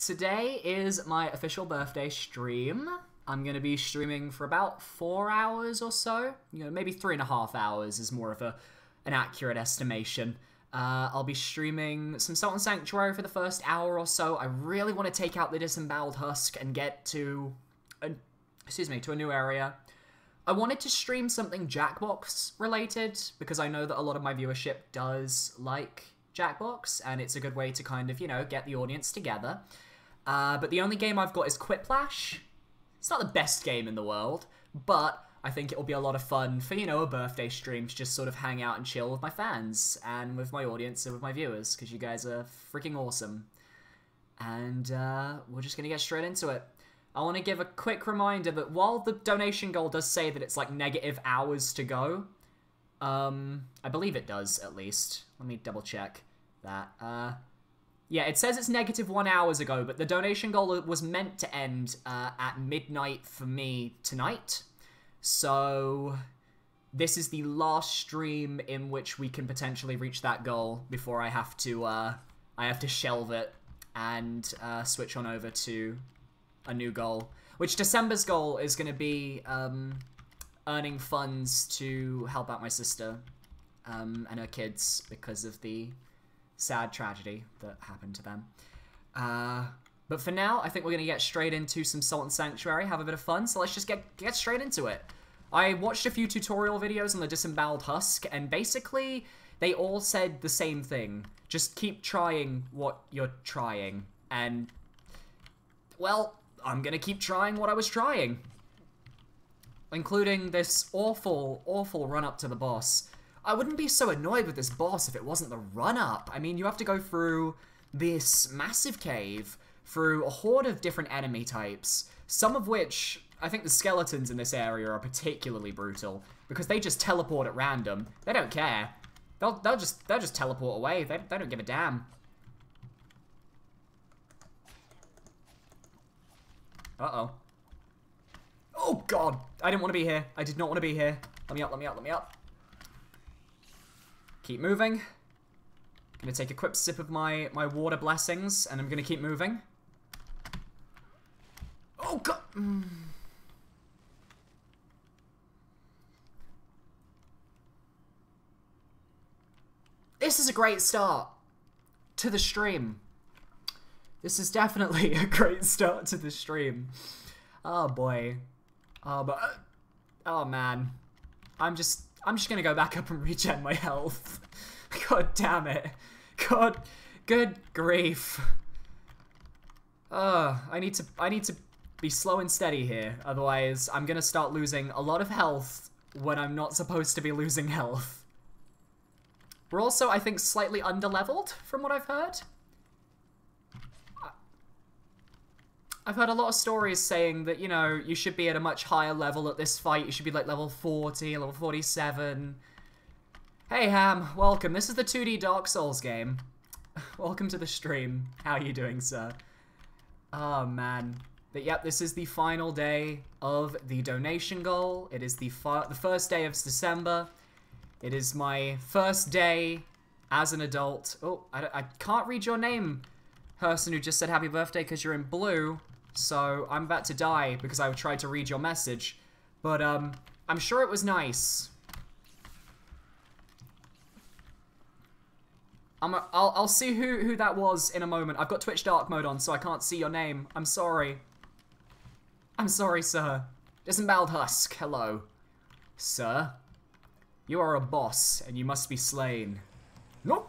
Today is my official birthday stream. I'm going to be streaming for about 4 hours or so. You know, maybe 3.5 hours is more of an accurate estimation. I'll be streaming some Salt and Sanctuary for the first hour or so. I really want to take out the Disemboweled Husk and get to a new area. I wanted to stream something Jackbox related because I know that a lot of my viewership does like Jackbox, and it's a good way to kind of, you know, get the audience together. But the only game I've got is Quiplash. It's not the best game in the world, but I think it will be a lot of fun for, you know, a birthday stream to just sort of hang out and chill with my fans and with my audience and with my viewers, because you guys are freaking awesome. And we're just going to get straight into it. I want to give a quick reminder that while the donation goal does say that it's like -hours to go, I believe it does, at least. Let me double check that. Yeah, it says it's -1 hour ago, but the donation goal was meant to end at midnight for me tonight. So this is the last stream in which we can potentially reach that goal before I have to shelve it and switch on over to a new goal. Which December's goal is going to be earning funds to help out my sister and her kids because of the sad tragedy that happened to them. But for now, I think we're going to get straight into some Salt and Sanctuary, have a bit of fun, so let's just get straight into it. I watched a few tutorial videos on the Disemboweled Husk, and basically, they all said the same thing. Just keep trying what you're trying, and, well, I'm going to keep trying what I was trying. Including this awful, awful run-up to the boss. I wouldn't be so annoyed with this boss if it wasn't the run-up. I mean, you have to go through this massive cave, through a horde of different enemy types, some of which, I think the skeletons in this area are particularly brutal, because they just teleport at random. They don't care. They'll just teleport away. They don't give a damn. Uh-oh. Oh, God. I didn't want to be here. I did not want to be here. Let me up, let me up, let me up. Keep moving. I'm going to take a quick sip of my water blessings, and I'm going to keep moving. Oh, God. Mm. This is a great start to the stream. This is definitely a great start to the stream. Oh, boy. Oh, but oh man, I'm just gonna go back up and regen my health. God damn it! God, good grief. I need to be slow and steady here, otherwise I'm gonna start losing a lot of health when I'm not supposed to be losing health. We're also, I think, slightly underleveled from what I've heard. I've heard a lot of stories saying that, you know, you should be at a much higher level at this fight. You should be, like, level 40, level 47. Hey, Ham. Welcome. This is the 2D Dark Souls game. Welcome to the stream. How are you doing, sir? Oh, man. But, yep, this is the final day of the donation goal. It is the first day of December. It is my first day as an adult. Oh, I can't read your name, person who just said happy birthday, because you're in blue. So I'm about to die because I tried to read your message, but I'm sure it was nice. I'll see who that was in a moment. I've got Twitch Dark Mode on, so I can't see your name. I'm sorry. I'm sorry, sir. Disemboweled Husk, hello. Sir, you are a boss, and you must be slain. Nope.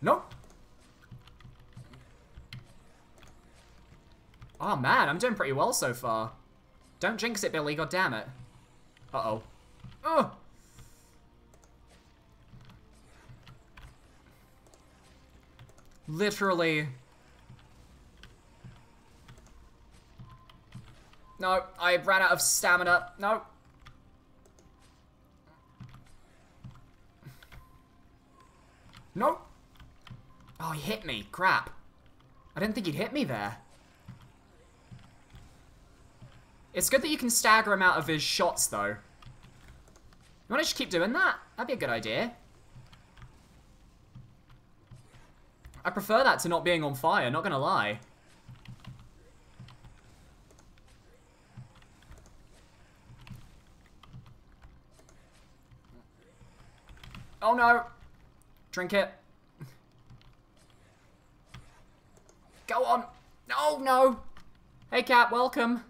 No. Oh man, I'm doing pretty well so far. Don't jinx it, Billy, god damn it. Uh-oh. Oh. Literally. No, I ran out of stamina. No. No. Oh, he hit me. Crap. I didn't think he'd hit me there. It's good that you can stagger him out of his shots, though. You want to just keep doing that? That'd be a good idea. I prefer that to not being on fire, not gonna lie. Oh no! Drink it. Go on! Oh no! Hey Cat, welcome!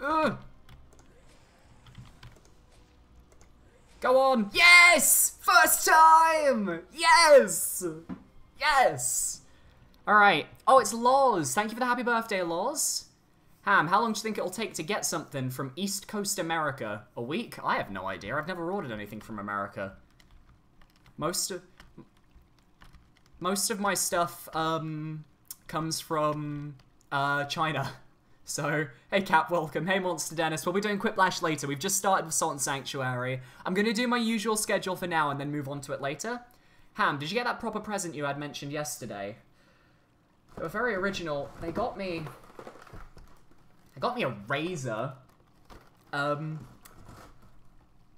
Ugh. Go on! Yes! First time! Yes! Yes! Alright. Oh, it's Laws. Thank you for the happy birthday, Laws. Ham, how long do you think it'll take to get something from East Coast America? A week? I have no idea. I've never ordered anything from America. Most of my stuff, comes from, China. So, hey Cap, welcome. Hey Monster Dennis. We'll be doing Quiplash later. We've just started with Salt and Sanctuary. I'm gonna do my usual schedule for now and then move on to it later. Ham, did you get that proper present you had mentioned yesterday? They were very original. They got me a razor.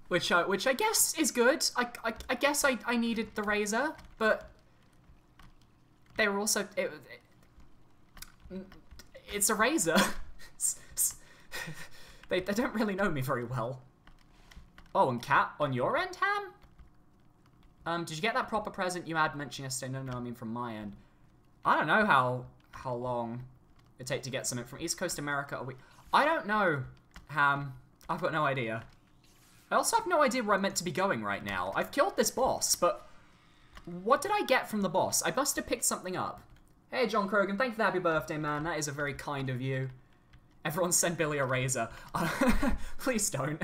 Which I guess is good. I guess I needed the razor, but they were also... It's a razor. They don't really know me very well. Oh, and Cat, on your end, Ham? Did you get that proper present you had mentioned yesterday? No, I mean from my end. I don't know how long it'd take to get something from East Coast America. I don't know, Ham. I've got no idea. I also have no idea where I'm meant to be going right now. I've killed this boss, but what did I get from the boss? I must have picked something up. Hey, John Krogan, thank you for the happy birthday, man. That is a very kind of you. Everyone send Billy a razor. Please don't.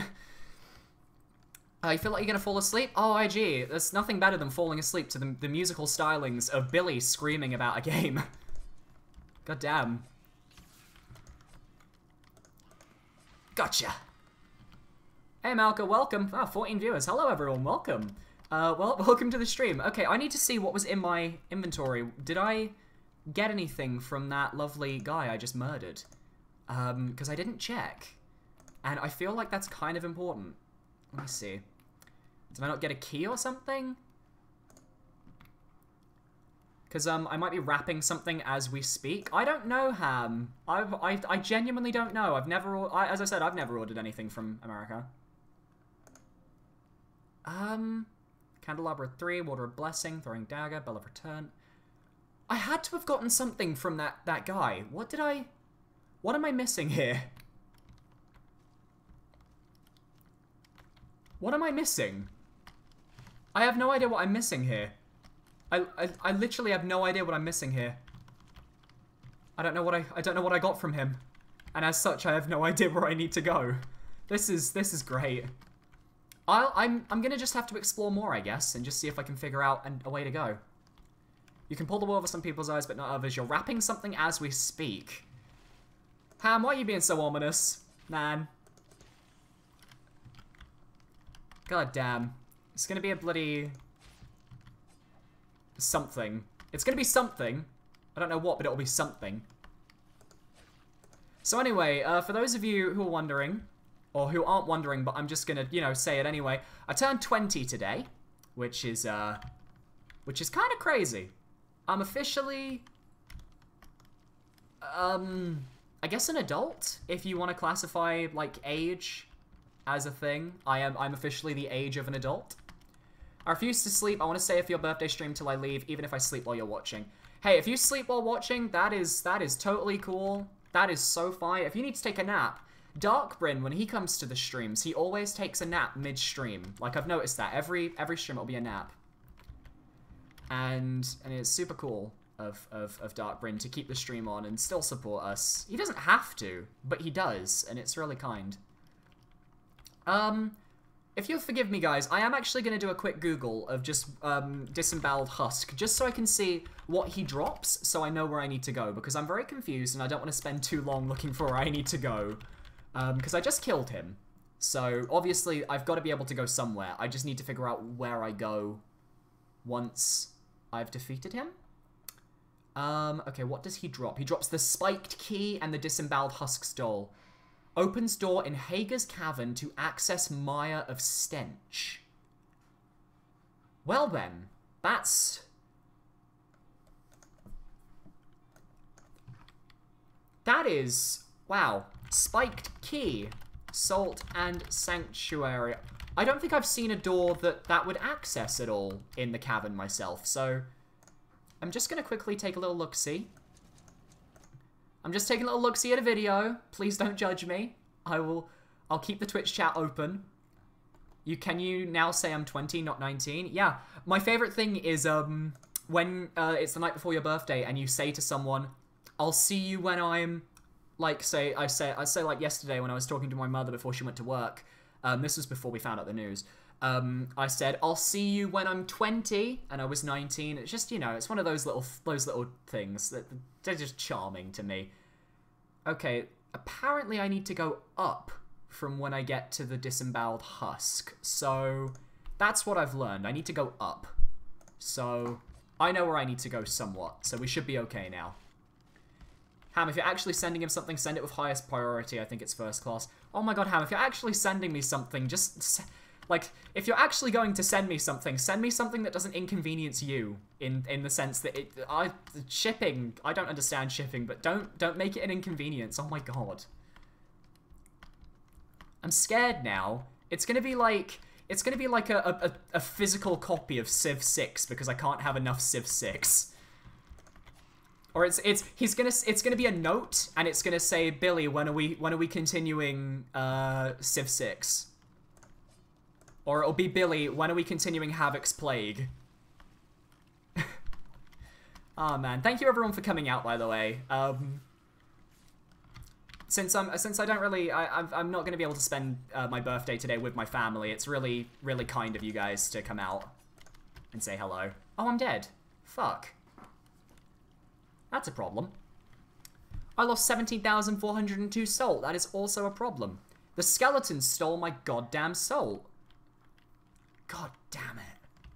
You feel like you're gonna fall asleep? Oh, IG, there's nothing better than falling asleep to the musical stylings of Billy screaming about a game. God damn. Gotcha. Hey, Malka, welcome. Ah, 14 viewers. Hello, everyone. Welcome. Welcome to the stream. Okay, I need to see what was in my inventory. Did I get anything from that lovely guy I just murdered? Because I didn't check. And I feel like that's kind of important. Let me see. Did I not get a key or something? Because, I might be wrapping something as we speak. I don't know, Ham. I genuinely don't know. As I said, I've never ordered anything from America. Candelabra 3, Water of Blessing, Throwing Dagger, Bell of Return. I had to have gotten something from that guy. What am I missing here? What am I missing? I have no idea what I'm missing here. I literally have no idea what I'm missing here. I don't know what I got from him. And as such, I have no idea where I need to go. This is great. I'm gonna just have to explore more, I guess, and just see if I can figure out a way to go. You can pull the wool over some people's eyes, but not others. You're wrapping something as we speak. Ham, why are you being so ominous? Man. God damn. It's gonna be a bloody... something. It's gonna be something. I don't know what, but it'll be something. So anyway, for those of you who are wondering, or who aren't wondering, but I'm just gonna, you know, say it anyway. I turned 20 today, which is kind of crazy. I'm officially, I guess an adult, if you want to classify, like, age as a thing. I'm officially the age of an adult. I refuse to sleep. I want to stay for your birthday stream till I leave, even if I sleep while you're watching. Hey, if you sleep while watching, that is totally cool. That is so fine. If you need to take a nap, Darkbrin, when he comes to the streams, he always takes a nap mid-stream. Like, I've noticed that. Every stream, it'll be a nap. And it's super cool of Darkbrin to keep the stream on and still support us. He doesn't have to, but he does, and it's really kind. If you'll forgive me, guys, I am actually going to do a quick Google of just Disemboweled Husk, just so I can see what he drops, so I know where I need to go, because I'm very confused, and I don't want to spend too long looking for where I need to go, because I just killed him. So, obviously, I've got to be able to go somewhere. I just need to figure out where I go once I've defeated him. Okay, what does he drop? He drops the Spiked Key and the Disemboweled Husk Doll. Opens door in Hager's Cavern to access Mire of Stench. Well then, that's... that is... wow. Spiked Key. Salt and Sanctuary. I don't think I've seen a door that would access at all in the cavern myself, so... I'm just gonna quickly take a little look-see. I'm just taking a little look-see at a video. Please don't judge me. I'll keep the Twitch chat open. Can you now say I'm 20, not 19? Yeah. My favorite thing is when it's the night before your birthday and you say to someone, "I'll see you when I'm," like I say like yesterday when I was talking to my mother before she went to work. This was before we found out the news. I said, "I'll see you when I'm 20," and I was 19. It's just, you know, it's one of those little things that they're just charming to me. Okay, apparently I need to go up from when I get to the disemboweled husk. So that's what I've learned. I need to go up. So I know where I need to go somewhat. So we should be okay now. Ham, if you're actually sending him something, send it with highest priority. I think it's first class. Oh my god, Ham, if you're actually sending me something, just... like, if you're actually going to send me something that doesn't inconvenience you, in the sense that shipping, I don't understand shipping, but don't make it an inconvenience, oh my god. I'm scared now. It's gonna be like a physical copy of Civ 6, because I can't have enough Civ 6. Or it's gonna be a note, and it's gonna say, "Billy, when are we continuing, Civ 6? Or it'll be, "Billy, when are we continuing Havoc's Plague?" Oh man, thank you everyone for coming out, by the way. Since I'm not gonna be able to spend my birthday today with my family, it's really, really kind of you guys to come out and say hello. Oh, I'm dead. Fuck. That's a problem. I lost 17,402 salt. That is also a problem. The skeleton stole my goddamn salt. God damn it.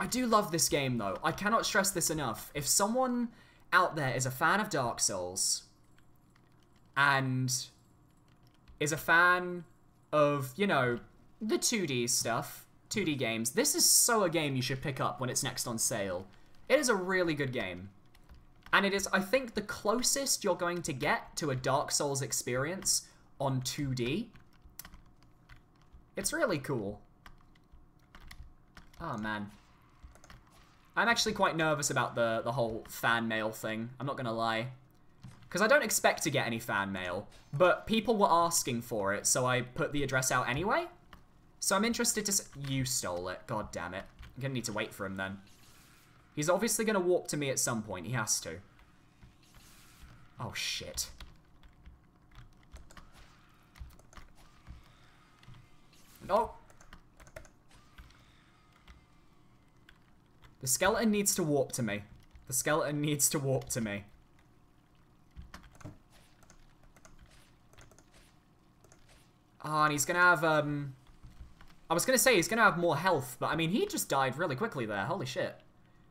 I do love this game, though. I cannot stress this enough. If someone out there is a fan of Dark Souls and is a fan of, you know, the 2D stuff, 2D games, this is so a game you should pick up when it's next on sale. It is a really good game. And it is, I think, the closest you're going to get to a Dark Souls experience on 2D. It's really cool. Oh, man. I'm actually quite nervous about the whole fan mail thing. I'm not gonna lie. Because I don't expect to get any fan mail. But people were asking for it, so I put the address out anyway. So I'm interested to see... You stole it. God damn it. I'm gonna need to wait for him then. He's obviously gonna walk to me at some point. He has to. Oh, shit. No. The skeleton needs to warp to me. The skeleton needs to warp to me. Ah, and he's gonna have, I was gonna say he's gonna have more health, but I mean, he just died really quickly there. Holy shit.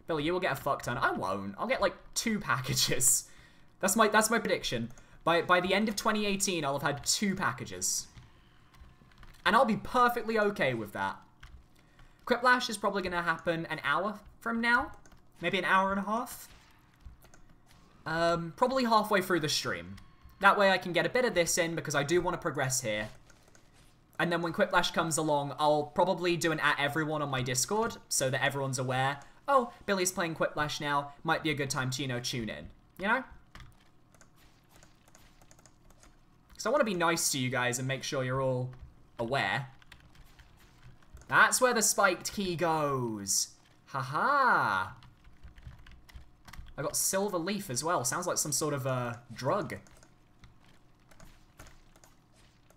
Billy, you will get a fuck ton. I won't. I'll get, like, 2 packages. That's my prediction. By the end of 2018, I'll have had 2 packages. And I'll be perfectly okay with that. Quiplash is probably going to happen an hour from now. Maybe an hour and a half. Probably halfway through the stream. That way I can get a bit of this in because I do want to progress here. And then when Quiplash comes along, I'll probably do an @everyone on my Discord so that everyone's aware. Oh, Billy's playing Quiplash now. Might be a good time to, you know, tune in. You know? So I want to be nice to you guys and make sure you're all... aware. That's where the spiked key goes. Haha. I got silver leaf as well. Sounds like some sort of drug.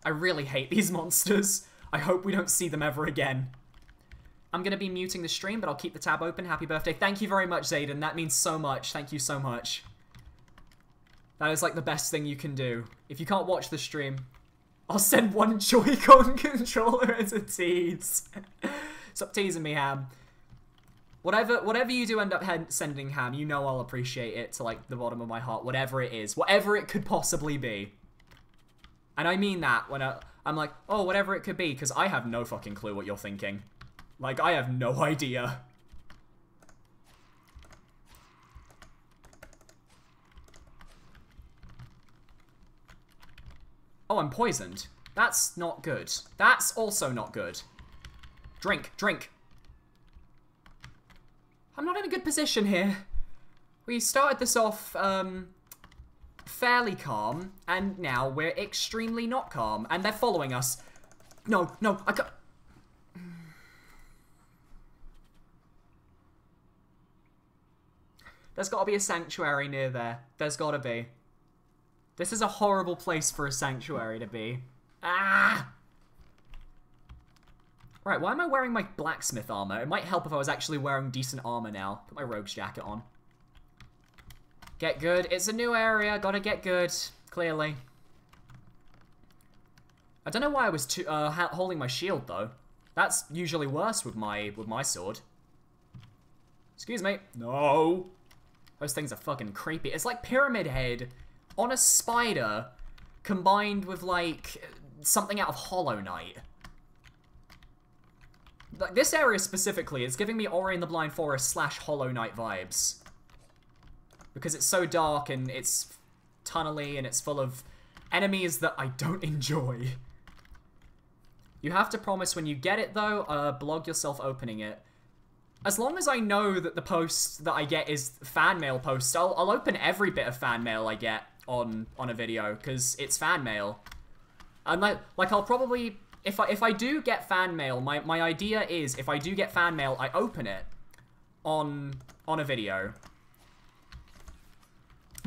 I really hate these monsters. I hope we don't see them ever again. I'm gonna be muting the stream, but I'll keep the tab open. Happy birthday. Thank you very much, Zayden. That means so much. Thank you so much. That is like the best thing you can do. If you can't watch the stream, I'll send one Joy-Con controller as a tease. Stop teasing me, Ham. Whatever you do end up sending, Ham, you know I'll appreciate it to, like, the bottom of my heart. Whatever it is. Whatever it could possibly be. And I mean that when I'm like, oh, whatever it could be, because I have no fucking clue what you're thinking. Like, I have no idea. Oh, I'm poisoned. That's not good. That's also not good. Drink, drink. I'm not in a good position here. We started this off, fairly calm, and now we're extremely not calm, and they're following us. No, no, I can't. There's gotta be a sanctuary near there. There's gotta be. This is a horrible place for a sanctuary to be. Ah! Right, why am I wearing my blacksmith armor? It might help if I was actually wearing decent armor now. Put my rogue's jacket on. Get good. It's a new area. Gotta get good. Clearly. I don't know why I was too, holding my shield, though. That's usually worse with my sword. Excuse me. No. Those things are fucking creepy. It's like Pyramid Head on a spider combined with, like, something out of Hollow Knight. Like, this area specifically is giving me Ori in the Blind Forest / Hollow Knight vibes. Because it's so dark, and it's tunnely, and it's full of enemies that I don't enjoy. You have to promise when you get it, though, blog yourself opening it. As long as I know that the post that I get is fan mail posts, I'll open every bit of fan mail I get on a video, because it's fan mail. And, like I'll probably... If I do get fan mail, my idea is, if I do get fan mail, I open it on a video.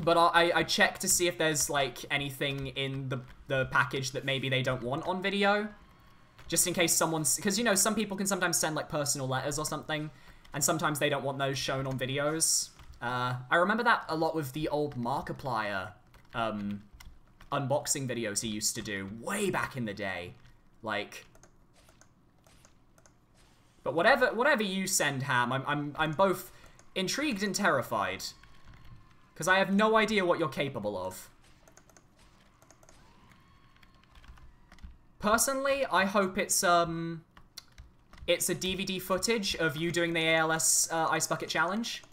But I check to see if there's, like, anything in the package that maybe they don't want on video. Just in case someone's... Because, you know, some people can sometimes send, like, personal letters or something. And sometimes they don't want those shown on videos. I remember that a lot with the old Markiplier unboxing videos he used to do way back in the day. Like... But whatever you send, Ham, I'm both intrigued and terrified. Because I have no idea what you're capable of. Personally, I hope it's a DVD footage of you doing the ALS Ice Bucket Challenge.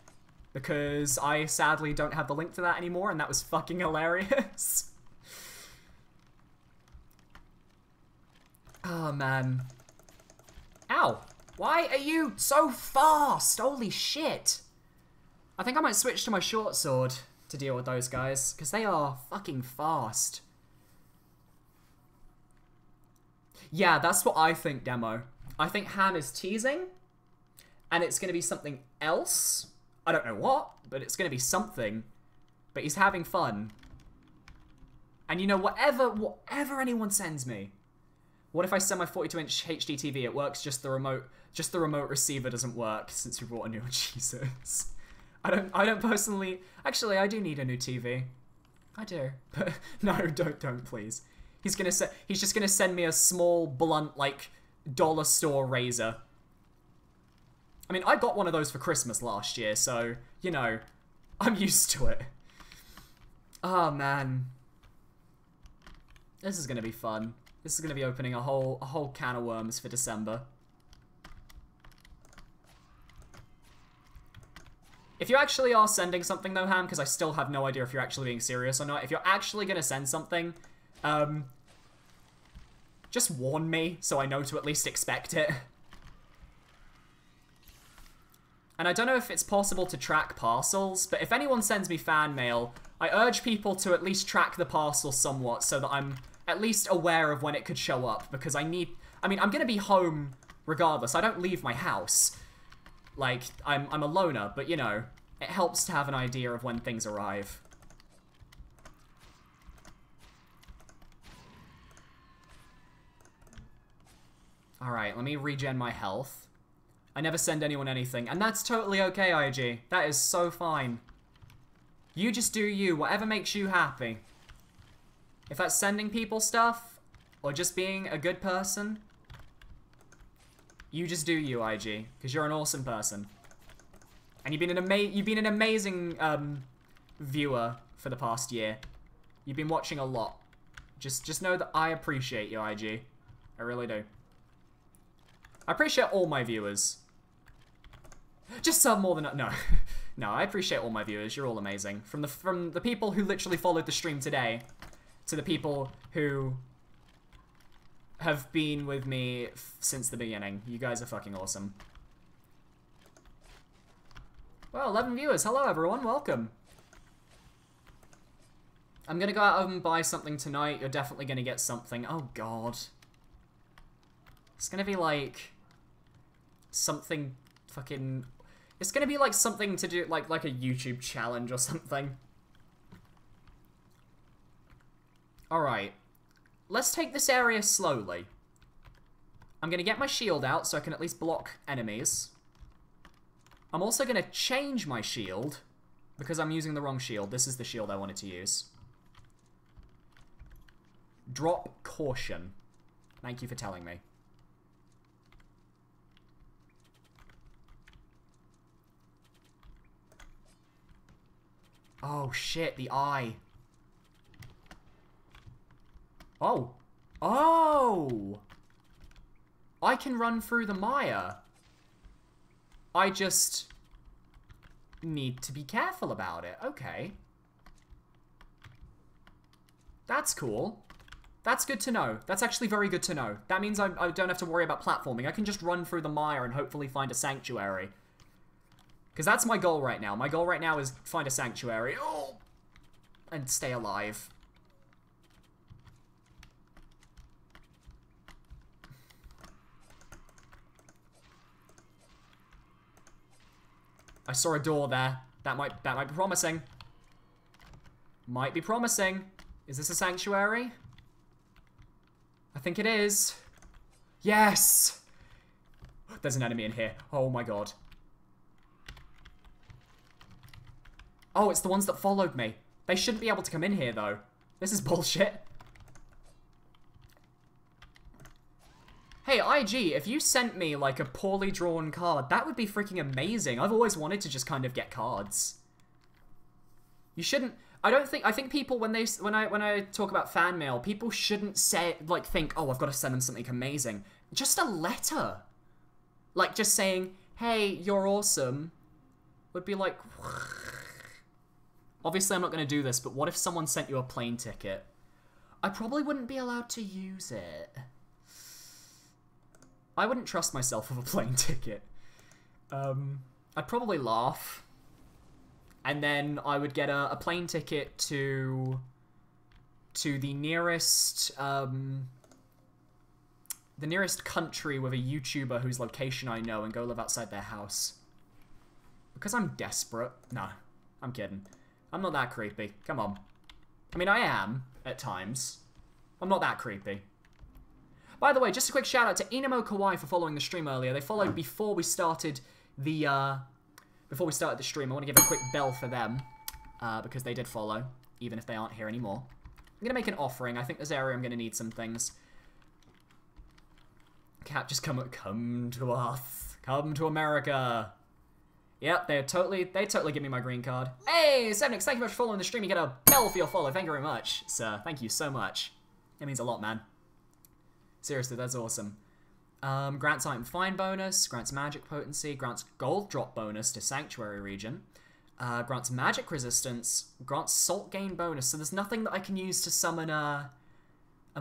Because I sadly don't have the link to that anymore, and that was fucking hilarious. Oh, man. Ow. Why are you so fast? Holy shit. I think I might switch to my short sword to deal with those guys, because they are fucking fast. Yeah, that's what I think, Demo. I think Ham is teasing, and it's going to be something else. I don't know what, but it's going to be something. But he's having fun. And you know, whatever anyone sends me. What if I send my 42-inch HD TV? It works, just the remote receiver doesn't work since we bought a new one. Jesus. I don't personally... Actually, I do need a new TV. I do. But no, don't, please. He's just gonna send me a small, blunt, like, dollar store razor. I mean, I got one of those for Christmas last year, so, you know, I'm used to it. Oh, man. This is gonna be fun. This is gonna be opening a whole can of worms for December. If you actually are sending something, though, Ham, because I still have no idea if you're actually being serious or not, if you're actually going to send something, just warn me so I know to at least expect it. And I don't know if it's possible to track parcels, but if anyone sends me fan mail, I urge people to at least track the parcel somewhat so that I'm at least aware of when it could show up, because I mean, I'm going to be home regardless. I don't leave my house. Like, I'm a loner, but, you know, it helps to have an idea of when things arrive. Alright, let me regen my health. I never send anyone anything, and that's totally okay, IG. That is so fine. You just do you, whatever makes you happy. If that's sending people stuff, or just being a good person... You just do you, IG, because you're an awesome person, and you've been an amazing viewer for the past year. You've been watching a lot, Just know that I appreciate you, IG. I really do. I appreciate all my viewers. Just some more than no. No, I appreciate all my viewers. You're all amazing. From the people who literally followed the stream today to the people who have been with me since the beginning. You guys are fucking awesome. Well, 11 viewers. Hello, everyone. Welcome. I'm gonna go out and buy something tonight. You're definitely gonna get something. Oh, God. It's gonna be like... something fucking... It's gonna be like something to do, like a YouTube challenge or something. Alright. Let's take this area slowly. I'm gonna get my shield out so I can at least block enemies. I'm also gonna change my shield because I'm using the wrong shield. This is the shield I wanted to use. Drop caution. Thank you for telling me. Oh shit, the eye. Oh. Oh! I can run through the mire. I just need to be careful about it. Okay. That's cool. That's good to know. That's actually very good to know. That means I don't have to worry about platforming. I can just run through the mire and hopefully find a sanctuary. Because that's my goal right now. My goal right now is find a sanctuary. Oh! And stay alive. I saw a door there. That might be promising. Might be promising. Is this a sanctuary? I think it is. Yes! There's an enemy in here. Oh my god. Oh, it's the ones that followed me. They shouldn't be able to come in here, though. This is bullshit. Hey, IG, if you sent me, like, a poorly drawn card, that would be freaking amazing. I've always wanted to just kind of get cards. You shouldn't... I think people, when I talk about fan mail, people shouldn't say, like, think, oh, I've got to send them something amazing. Just a letter. Like, just saying, hey, you're awesome, would be like... Obviously, I'm not going to do this, but what if someone sent you a plane ticket? I probably wouldn't be allowed to use it. I wouldn't trust myself with a plane ticket. I'd probably laugh. And then I would get a plane ticket to the nearest country with a YouTuber whose location I know and go live outside their house. Because I'm desperate. Nah, I'm kidding. I'm not that creepy. Come on. I mean, I am, at times. I'm not that creepy. By the way, just a quick shout-out to Inamo Kawaii for following the stream earlier. They followed before we started the, stream. I want to give a quick bell for them, because they did follow, even if they aren't here anymore. I'm going to make an offering. I think this area I'm going to need some things. Cat, just come to us. Come to America. Yep, they totally give me my green card. Hey, Sevnix, thank you very much for following the stream. You get a bell for your follow. Thank you very much, sir. Thank you so much. It means a lot, man. Seriously, that's awesome. Grants item find bonus, grants magic potency, grants gold drop bonus to sanctuary region, grants magic resistance, grants salt gain bonus. So there's nothing that I can use to summon a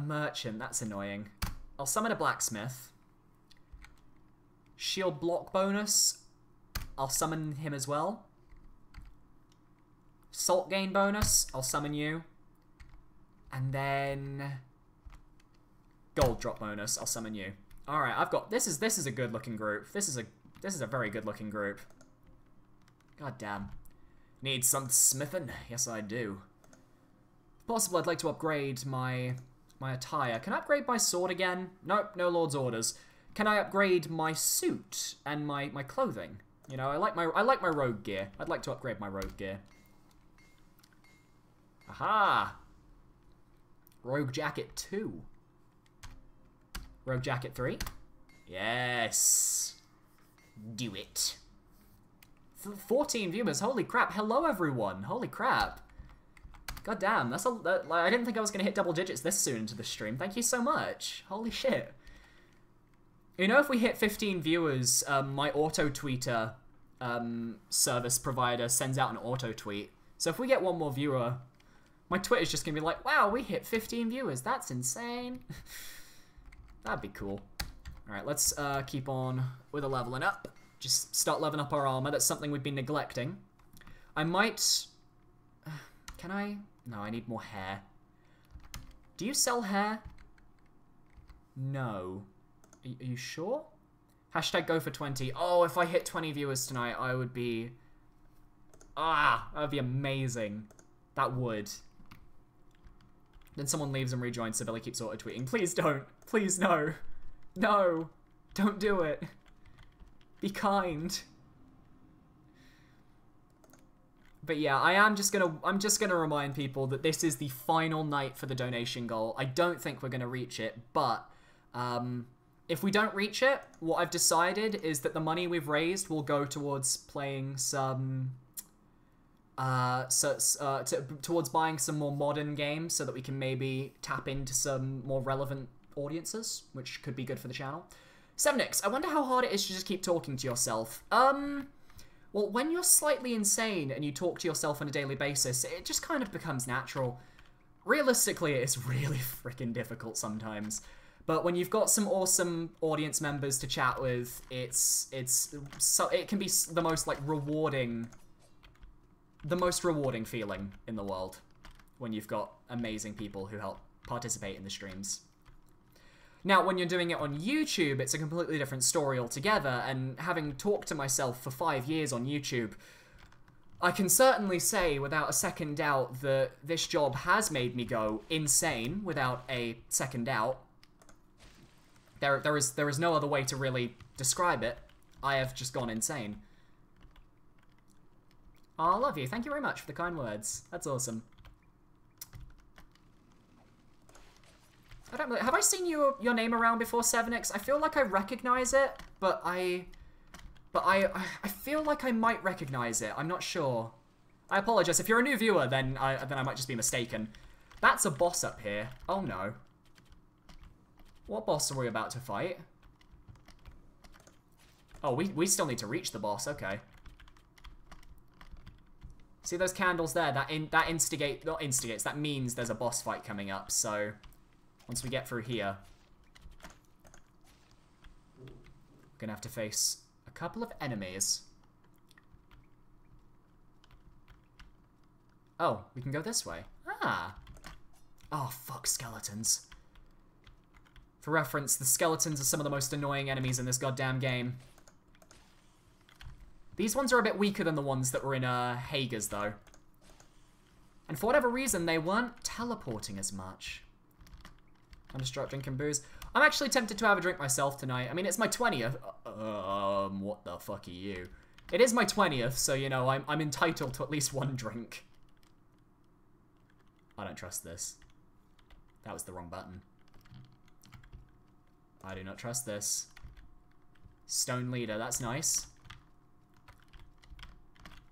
merchant. That's annoying. I'll summon a blacksmith. Shield block bonus. I'll summon him as well. Salt gain bonus. I'll summon you. And then... gold drop bonus. I'll summon you. Alright, I've got... This is a good-looking group. This is a very good-looking group. God damn. Need some smithing? Yes, I do. If possible, I'd like to upgrade my attire. Can I upgrade my sword again? Nope, no Lord's orders. Can I upgrade my suit and my clothing? You know, I like my rogue gear. I'd like to upgrade my rogue gear. Aha! Rogue Jacket 2. Rogue Jacket 3. Yes! Do it. 14 viewers. Holy crap. Hello, everyone. Holy crap. God damn, that's a I didn't think I was gonna hit double digits this soon into the stream. Thank you so much. Holy shit. You know, if we hit 15 viewers, my auto-tweeter service provider sends out an auto-tweet. So if we get one more viewer, my Twitter's just gonna be like, wow, we hit 15 viewers. That's insane. That'd be cool. Alright, let's keep on with a leveling up. Just start leveling up our armor. That's something we've been neglecting. I might... Can I? No, I need more hair. Do you sell hair? No. Are you sure? Hashtag go for 20. Oh, if I hit 20 viewers tonight, I would be... Ah, that would be amazing. That would. Then someone leaves and rejoins, so Billy keeps auto-tweeting. Please don't. Please no. No. Don't do it. Be kind. But yeah, I'm just gonna remind people that this is the final night for the donation goal. I don't think we're gonna reach it, but if we don't reach it, what I've decided is that the money we've raised will go towards playing some, towards buying some more modern games so that we can maybe tap into some more relevant audiences, which could be good for the channel. Sevnix, I wonder how hard it is to just keep talking to yourself. Well, when you're slightly insane and you talk to yourself on a daily basis, it just kind of becomes natural. Realistically, it is really freaking difficult sometimes. But when you've got some awesome audience members to chat with, it can be the most rewarding feeling in the world when you've got amazing people who help participate in the streams. Now, when you're doing it on YouTube, it's a completely different story altogether, and having talked to myself for 5 years on YouTube, I can certainly say without a second doubt that this job has made me go insane without a second doubt. There is no other way to really describe it. I have just gone insane. I love you. Thank you very much for the kind words. That's awesome. I don't know. Have I seen your name around before, 7X? I feel like I recognize it, but I feel like I might recognize it. I'm not sure. I apologize. If you're a new viewer, then I might just be mistaken. That's a boss up here. Oh no. What boss are we about to fight? Oh, we still need to reach the boss. Okay. See those candles there? That means there's a boss fight coming up. So. Once we get through here, we're gonna have to face a couple of enemies. Oh, we can go this way. Ah! Oh, fuck skeletons. For reference, the skeletons are some of the most annoying enemies in this goddamn game. These ones are a bit weaker than the ones that were in Hager's, though. And for whatever reason, they weren't teleporting as much. I'm just drop drinking booze. I'm actually tempted to have a drink myself tonight. I mean, it's my 20th. What the fuck are you? It is my 20th, so, you know, I'm entitled to at least one drink. I don't trust this. That was the wrong button. I do not trust this. Stone leader, that's nice.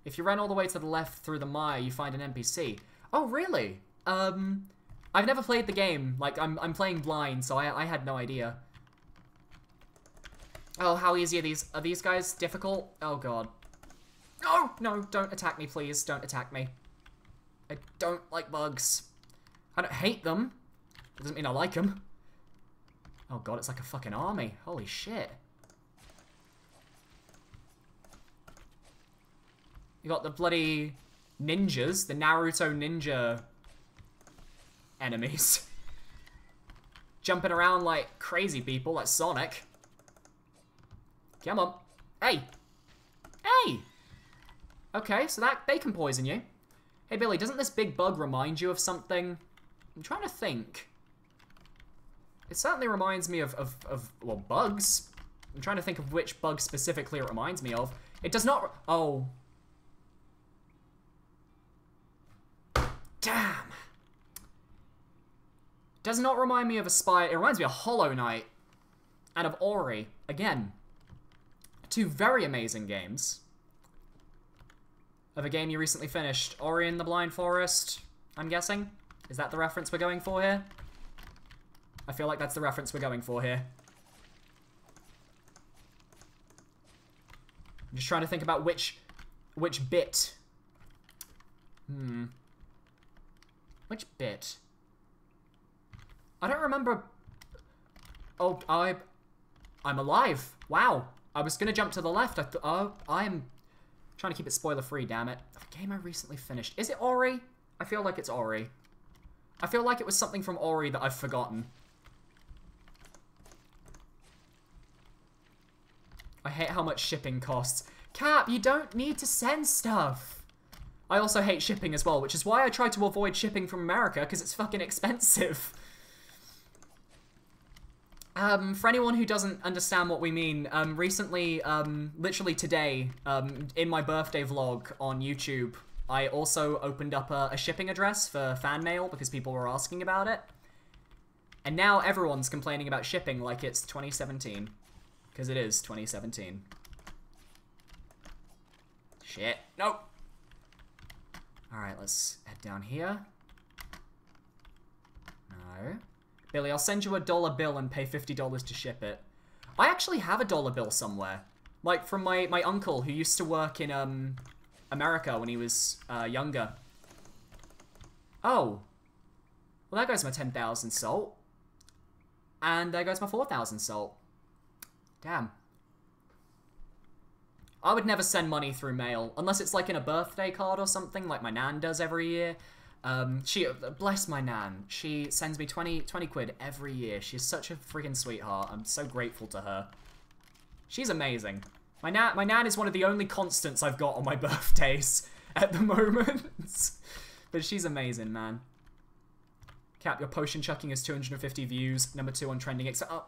If you ran all the way to the left through the mire, you find an NPC. Oh, really? I've never played the game. Like, I'm playing blind, so I had no idea. Oh, how easy are these? Are these guys difficult? Oh, God. Oh, no, don't attack me, please. Don't attack me. I don't like bugs. I don't hate them. That doesn't mean I like them. Oh, God, it's like a fucking army. Holy shit. You got the bloody ninjas, the Naruto ninja... enemies. Jumping around like crazy people, like Sonic. Come on. Hey! Hey! Okay, so that they can poison you. Hey, Billy, doesn't this big bug remind you of something? I'm trying to think. It certainly reminds me of bugs. I'm trying to think of which bug specifically it reminds me of. It does not... Oh. Damn. Does not remind me of a spy. It reminds me of Hollow Knight and of Ori. Again, two very amazing games. Of a game you recently finished, Ori in the Blind Forest. I'm guessing. Is that the reference we're going for here? I feel like that's the reference we're going for here. I'm just trying to think about which bit. Which bit? I don't remember. Oh, I'm alive. Wow. I was gonna jump to the left. I'm trying to keep it spoiler free, damn it. A game I recently finished. Is it Ori? I feel like it's Ori. I feel like it was something from Ori that I've forgotten. I hate how much shipping costs. Cap, you don't need to send stuff. I also hate shipping as well, which is why I try to avoid shipping from America, because it's fucking expensive. For anyone who doesn't understand what we mean, recently, literally today, in my birthday vlog on YouTube, I also opened up a shipping address for fan mail because people were asking about it. And now everyone's complaining about shipping like it's 2017. Because it is 2017. Shit. Nope. Alright, let's head down here. No. Billy, I'll send you a $1 bill and pay $50 to ship it. I actually have a $1 bill somewhere. Like, from my uncle, who used to work in, America when he was, younger. Oh. Well, there goes my 10,000 salt. And there goes my 4,000 salt. Damn. I would never send money through mail, unless it's like in a birthday card or something, like my nan does every year. She, bless my nan, she sends me 20 quid every year. She's such a freaking sweetheart. I'm so grateful to her. She's amazing. My nan is one of the only constants I've got on my birthdays at the moment. But she's amazing, man. Cap, your potion chucking is 250 views. Number 2 on trending. Oh,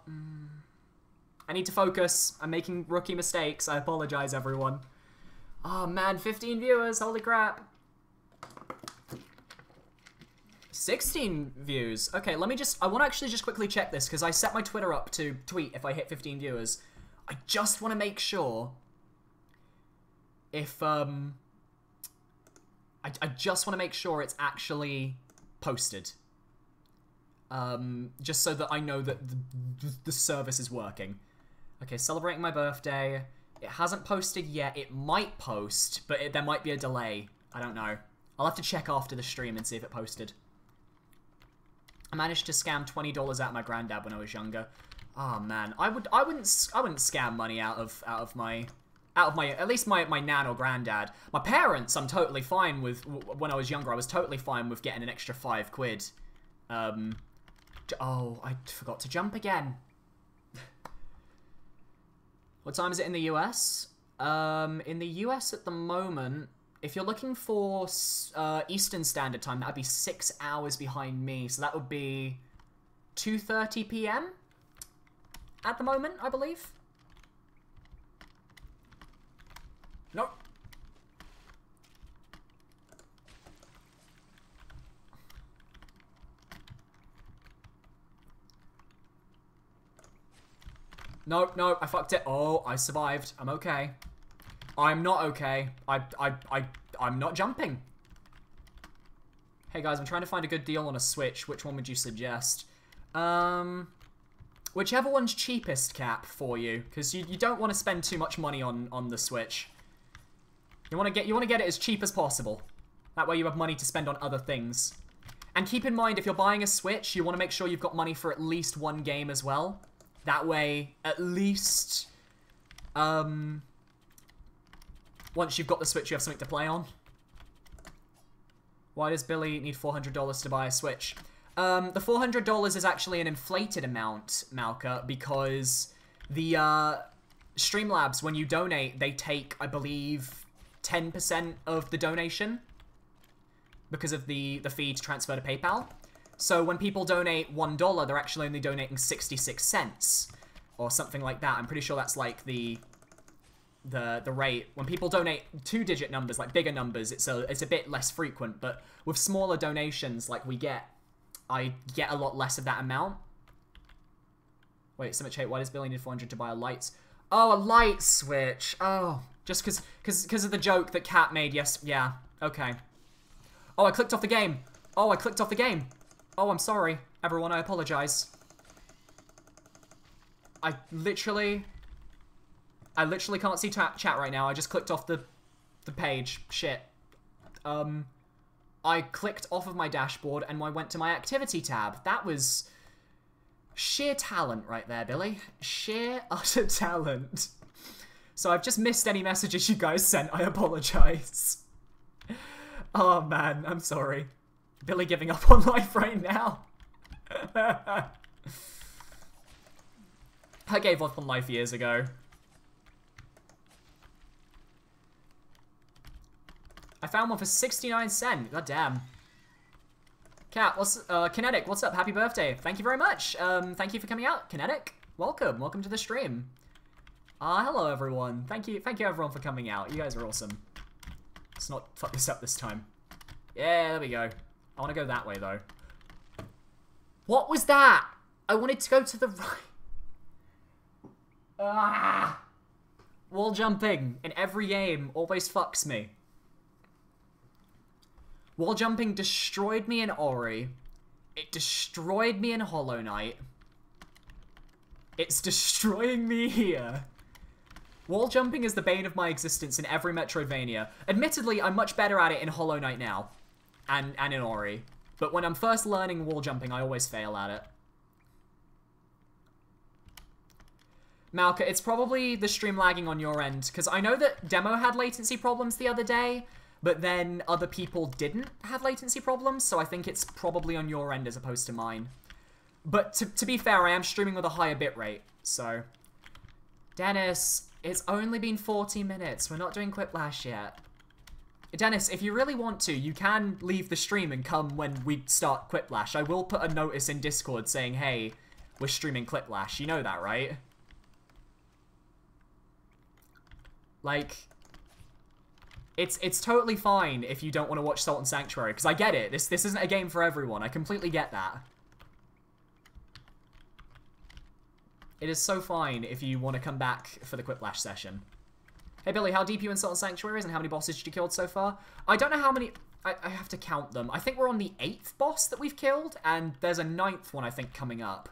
I need to focus. I'm making rookie mistakes. I apologize, everyone. Oh, man, 15 viewers. Holy crap. 16 views. Okay, let me just... I want to actually just quickly check this, because I set my Twitter up to tweet if I hit 15 viewers. I just want to make sure if... I just want to make sure it's actually posted. Just so that I know that the service is working. Okay, celebrating my birthday. It hasn't posted yet. It might post, but there might be a delay. I don't know. I'll have to check after the stream and see if it posted. I managed to scam $20 out of my granddad when I was younger. Oh man, I wouldn't scam money out of my at least my nan or granddad. My parents, I'm totally fine with. When I was younger, I was totally fine with getting an extra 5 quid. Oh, I forgot to jump again. What time is it in the US? In the US at the moment, if you're looking for Eastern Standard Time, that'd be 6 hours behind me. So that would be 2:30 p.m. at the moment, I believe. Nope. Nope, nope, I fucked it. Oh, I survived. I'm okay. I'm not okay. I'm not jumping. Hey guys, I'm trying to find a good deal on a Switch. Which one would you suggest? Whichever one's cheapest, Cap, for you, because you don't want to spend too much money on the Switch. You want to get it as cheap as possible. That way you have money to spend on other things. And keep in mind, if you're buying a Switch, you want to make sure you've got money for at least one game as well. That way, at least, once you've got the Switch, you have something to play on. Why does Billy need $400 to buy a Switch? The $400 is actually an inflated amount, Malka, because the Streamlabs, when you donate, they take, I believe, 10% of the donation because of the fee to transfer to PayPal. So when people donate $1, they're actually only donating 66 cents or something like that. I'm pretty sure that's like the rate. When people donate 2-digit numbers, like bigger numbers, it's a bit less frequent, but with smaller donations like we get, I get a lot less of that amount. Wait, so much hate. Why does Billy need 400 to buy a light? Oh, a light switch. Oh, just cuz of the joke that Cat made. Yes. Yeah. Okay. Oh, I clicked off the game. Oh, I clicked off the game. Oh, I'm sorry, everyone, I apologize. I literally can't see chat right now. I just clicked off the page. Shit. I clicked off of my dashboard and I went to my activity tab. That was sheer talent right there, Billy. Sheer utter talent. So I've just missed any messages you guys sent. I apologize. Oh man, I'm sorry. Billy giving up on life right now. I gave up on life years ago. I found one for 69 cents. God damn. Cat, what's Kinetic? What's up? Happy birthday! Thank you very much. Thank you for coming out, Kinetic. Welcome, welcome to the stream. Hello everyone. Thank you everyone for coming out. You guys are awesome. Let's not fuck this up this time. Yeah, there we go. I want to go that way though. What was that? I wanted to go to the right. Ah! Wall jumping in every game always fucks me. Wall jumping destroyed me in Ori. It destroyed me in Hollow Knight. It's destroying me here. Wall jumping is the bane of my existence in every Metroidvania. Admittedly, I'm much better at it in Hollow Knight now. And in Ori. But when I'm first learning wall jumping, I always fail at it. Malka, it's probably the stream lagging on your end. Because I know that Demo had latency problems the other day. But then other people didn't have latency problems, so I think it's probably on your end as opposed to mine. But to be fair, I am streaming with a higher bitrate, so... Dennis, it's only been 40 minutes. We're not doing Quiplash yet. Dennis, if you really want to, you can leave the stream and come when we start Quiplash. I will put a notice in Discord saying, hey, we're streaming Quiplash. You know that, right? Like... It's totally fine if you don't want to watch Salt and Sanctuary, because I get it. This isn't a game for everyone. I completely get that. It is so fine if you want to come back for the Quiplash session. Hey, Billy, how deep are you in Salt and Sanctuaries, and how many bosses did you kill so far? I don't know how many... I have to count them. I think we're on the 8th boss that we've killed, and there's a 9th one, I think, coming up.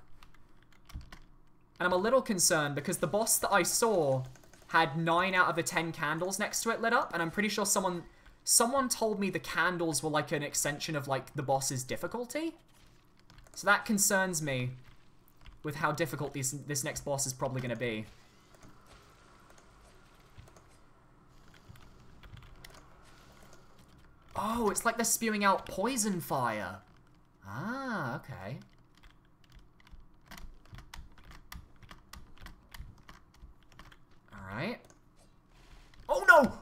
And I'm a little concerned, because the boss that I saw... had 9 out of the 10 candles next to it lit up, and I'm pretty sure someone told me the candles were like an extension of like the boss's difficulty. So that concerns me with how difficult this next boss is probably going to be. Oh, it's like they're spewing out poison fire. Ah, okay. Right. Oh no!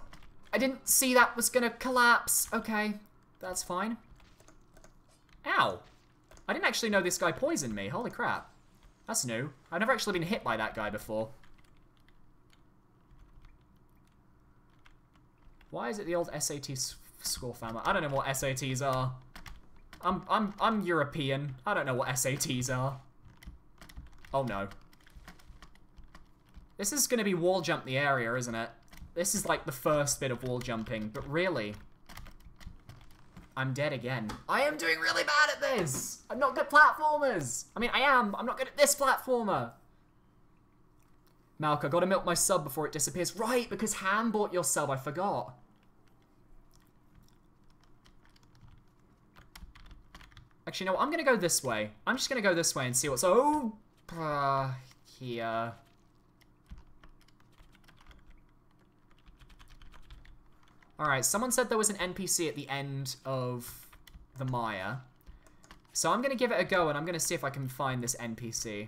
I didn't see that was gonna collapse. Okay, that's fine. Ow! I didn't actually know this guy poisoned me. Holy crap. That's new. I've never actually been hit by that guy before. Why is it the old SAT score family? I don't know what SATs are. I'm European. I don't know what SATs are. Oh no. This is going to be wall jump the area, isn't it? This is like the first bit of wall jumping, but really, I'm dead again. I am doing really bad at this. I'm not good at platformers. I mean, I am. I'm not good at this platformer. Malk, I got to milk my sub before it disappears. Right, because Ham bought your sub. I forgot. Actually, no, I'm going to go this way. I'm just going to go this way and see what's... Oh, here... Alright, someone said there was an NPC at the end of the mire. So I'm gonna give it a go and I'm gonna see if I can find this NPC.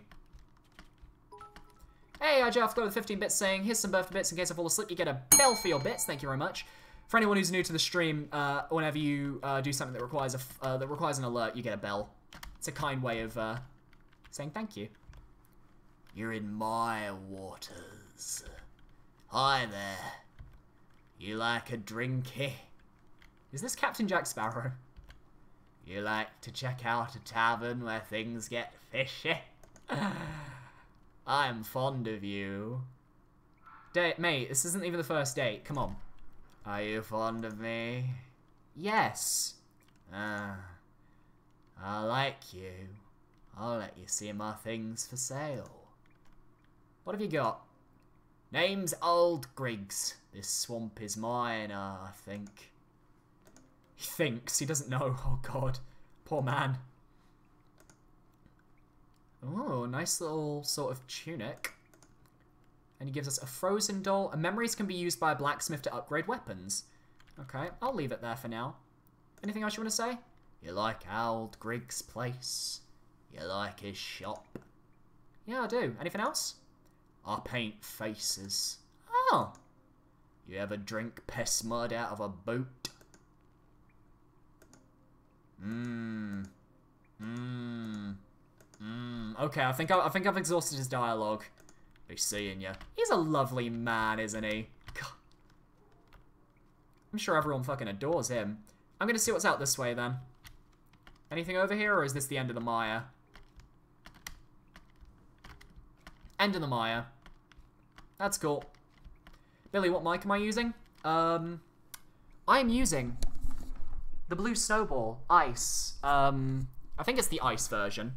Hey, I Jeff, go with 15 bits saying, here's some birthday bits in case I fall asleep. You get a bell for your bits, thank you very much. For anyone who's new to the stream, whenever you do something that requires an alert, you get a bell. It's a kind way of saying thank you. You're in my waters. Hi there. You like a drinky? Is this Captain Jack Sparrow? You like to check out a tavern where things get fishy? I'm fond of you. Mate, this isn't even the first date. Come on. Are you fond of me? Yes. I like you. I'll let you see my things for sale. What have you got? Name's Old Griggs. This swamp is mine, I think. He thinks. He doesn't know. Oh, God. Poor man. Oh, nice little sort of tunic. And he gives us a frozen doll. And memories can be used by a blacksmith to upgrade weapons. Okay, I'll leave it there for now. Anything else you want to say? You like Old Griggs' place? You like his shop? Yeah, I do. Anything else? I paint faces. Oh. You ever drink piss mud out of a boot? Okay, I think I've exhausted his dialogue. Be seeing ya. He's a lovely man, isn't he? God. I'm sure everyone fucking adores him. I'm gonna see what's out this way then. Anything over here, or is this the end of the mire? End of the mire. That's cool. Billy, what mic am I using? I'm using the Blue Snowball Ice. I think it's the ice version.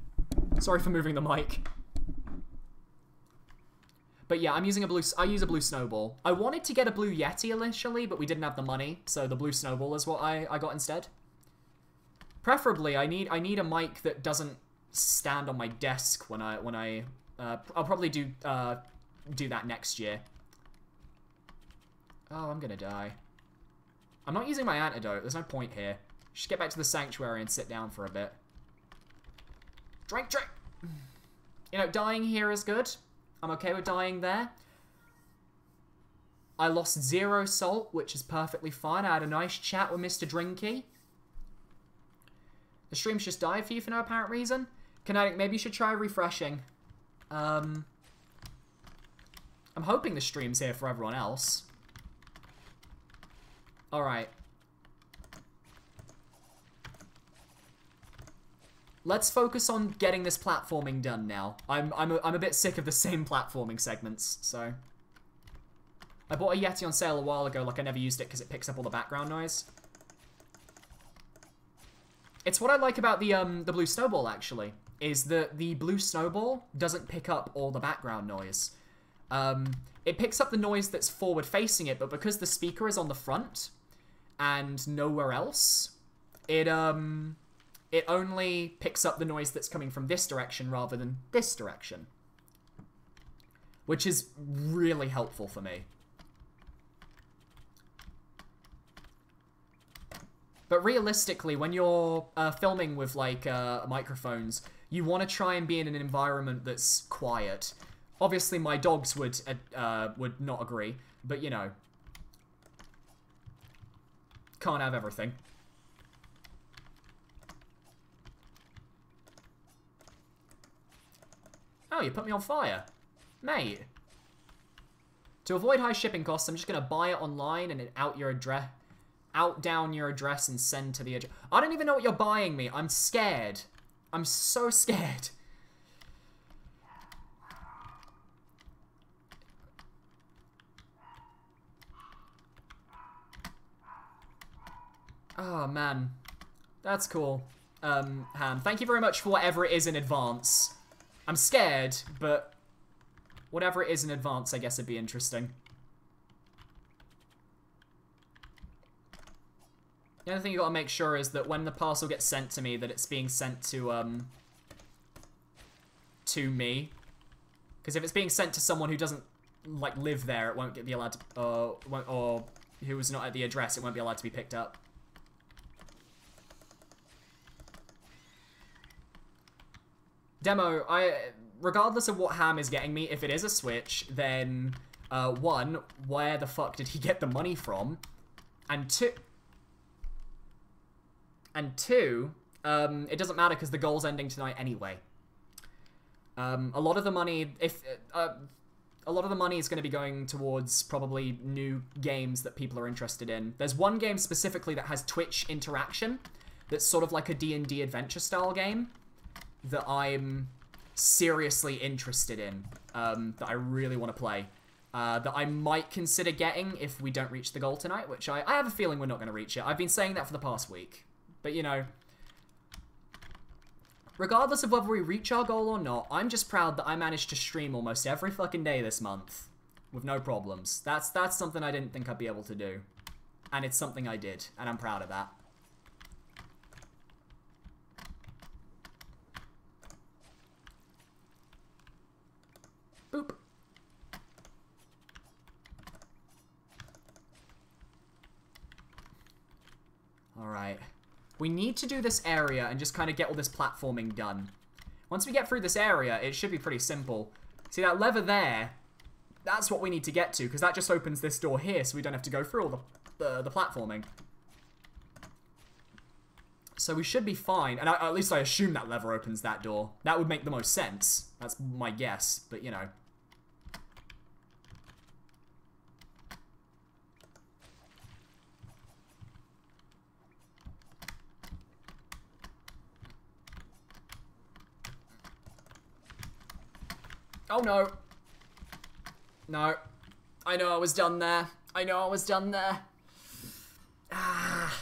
Sorry for moving the mic. But yeah, I use a blue snowball. I wanted to get a blue yeti initially, but we didn't have the money, so the blue snowball is what I got instead. Preferably, I need a mic that doesn't stand on my desk when I'll probably do that next year. Oh, I'm gonna die. I'm not using my antidote. There's no point here. Just get back to the sanctuary and sit down for a bit. Drink. You know, dying here is good. I'm okay with dying there. I lost 0 salt, which is perfectly fine. I had a nice chat with Mr. Drinky. The stream's just died for you for no apparent reason. Kinetic, maybe you should try refreshing. I'm hoping the stream's here for everyone else. Alright. Let's focus on getting this platforming done now. I'm a bit sick of the same platforming segments, so. I bought a Yeti on sale a while ago, like I never used it because it picks up all the background noise. It's what I like about the Blue Snowball, actually, is that the Blue Snowball doesn't pick up all the background noise. It picks up the noise that's forward-facing it, but because the speaker is on the front and nowhere else, it only picks up the noise that's coming from this direction rather than this direction. Which is really helpful for me. But realistically, when you're filming with, like, microphones, you want to try and be in an environment that's quiet. Obviously, my dogs would not agree, but, you know. Can't have everything. Oh, you put me on fire. Mate. To avoid high shipping costs, I'm just going to buy it online and down your address and send to the address. I don't even know what you're buying me. I'm scared. I'm so scared. Oh, man. That's cool. Ham, thank you very much for whatever it is in advance. I'm scared, but whatever it is in advance, I guess it'd be interesting. The only thing you gotta make sure is that when the parcel gets sent to me, that it's being sent to me. Because if it's being sent to someone who doesn't, like, live there, it won't be allowed to, or who is not at the address, it won't be allowed to be picked up. Demo, regardless of what Ham is getting me, if it is a Switch, then, one, where the fuck did he get the money from? And two, it doesn't matter because the goal's ending tonight anyway. A lot of the money, a lot of the money is going to be going towards probably new games that people are interested in. There's one game specifically that has Twitch interaction, that's sort of like a D&D adventure style game. That I'm seriously interested in, that I really want to play, that I might consider getting if we don't reach the goal tonight, which I have a feeling we're not going to reach it. I've been saying that for the past week. But, you know, Regardless of whether we reach our goal or not, I'm just proud that I managed to stream almost every fucking day this month. With no problems. That's something I didn't think I'd be able to do. And it's something I did, and I'm proud of that. Boop. Alright. We need to do this area and just kind of get all this platforming done. Once we get through this area, it should be pretty simple. See that lever there? That's what we need to get to, because that just opens this door here, so we don't have to go through all the platforming. So we should be fine, and at least I assume that lever opens that door. That would make the most sense. That's my guess, but you know. Oh no. No. I know I was done there. I know I was done there. Ah.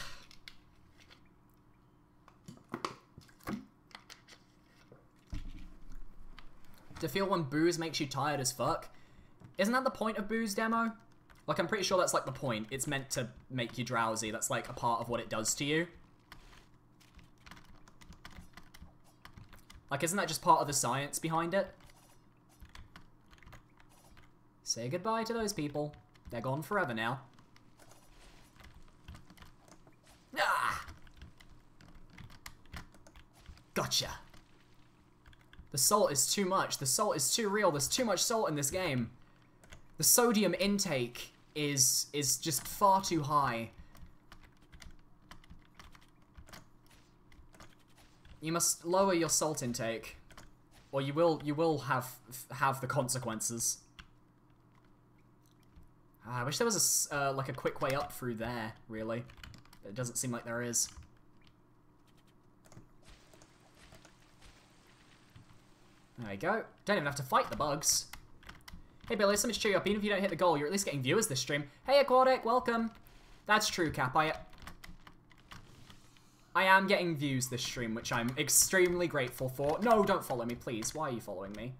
To feel when booze makes you tired as fuck? Isn't that the point of booze demo? Like, I'm pretty sure that's like the point. It's meant to make you drowsy. That's like a part of what it does to you. Like, isn't that just part of the science behind it? Say goodbye to those people. They're gone forever now. Ah! Gotcha. The salt is too much. The salt is too real. There's too much salt in this game. The sodium intake is just far too high. You must lower your salt intake, or you will have the consequences. I wish there was a, like a quick way up through there, really. It doesn't seem like there is. There we go. Don't even have to fight the bugs. Hey Billy, something to cheer you up. Even if you don't hit the goal, you're at least getting viewers this stream. Hey Aquatic, welcome. That's true, Cap. I am getting views this stream, which I'm extremely grateful for. No, don't follow me, please. Why are you following me?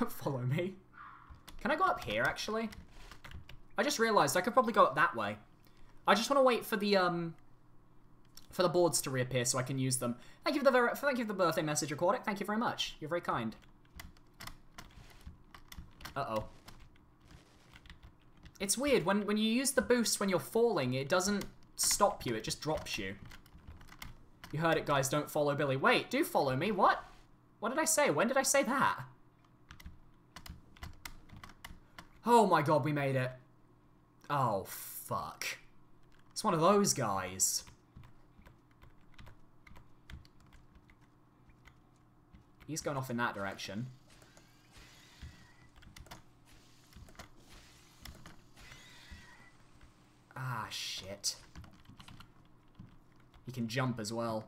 Don't follow me. Can I go up here, actually? I just realized I could probably go up that way. I just want to wait for the boards to reappear so I can use them. Thank you for the birthday message, Aquatic. Thank you very much. You're very kind. Uh-oh. It's weird. When you use the boost when you're falling, it doesn't stop you. It just drops you. You heard it, guys. Don't follow Billy. Wait, do follow me. What? What did I say? When did I say that? Oh my god, we made it. Oh, fuck. It's one of those guys. He's going off in that direction. Ah, shit. He can jump as well.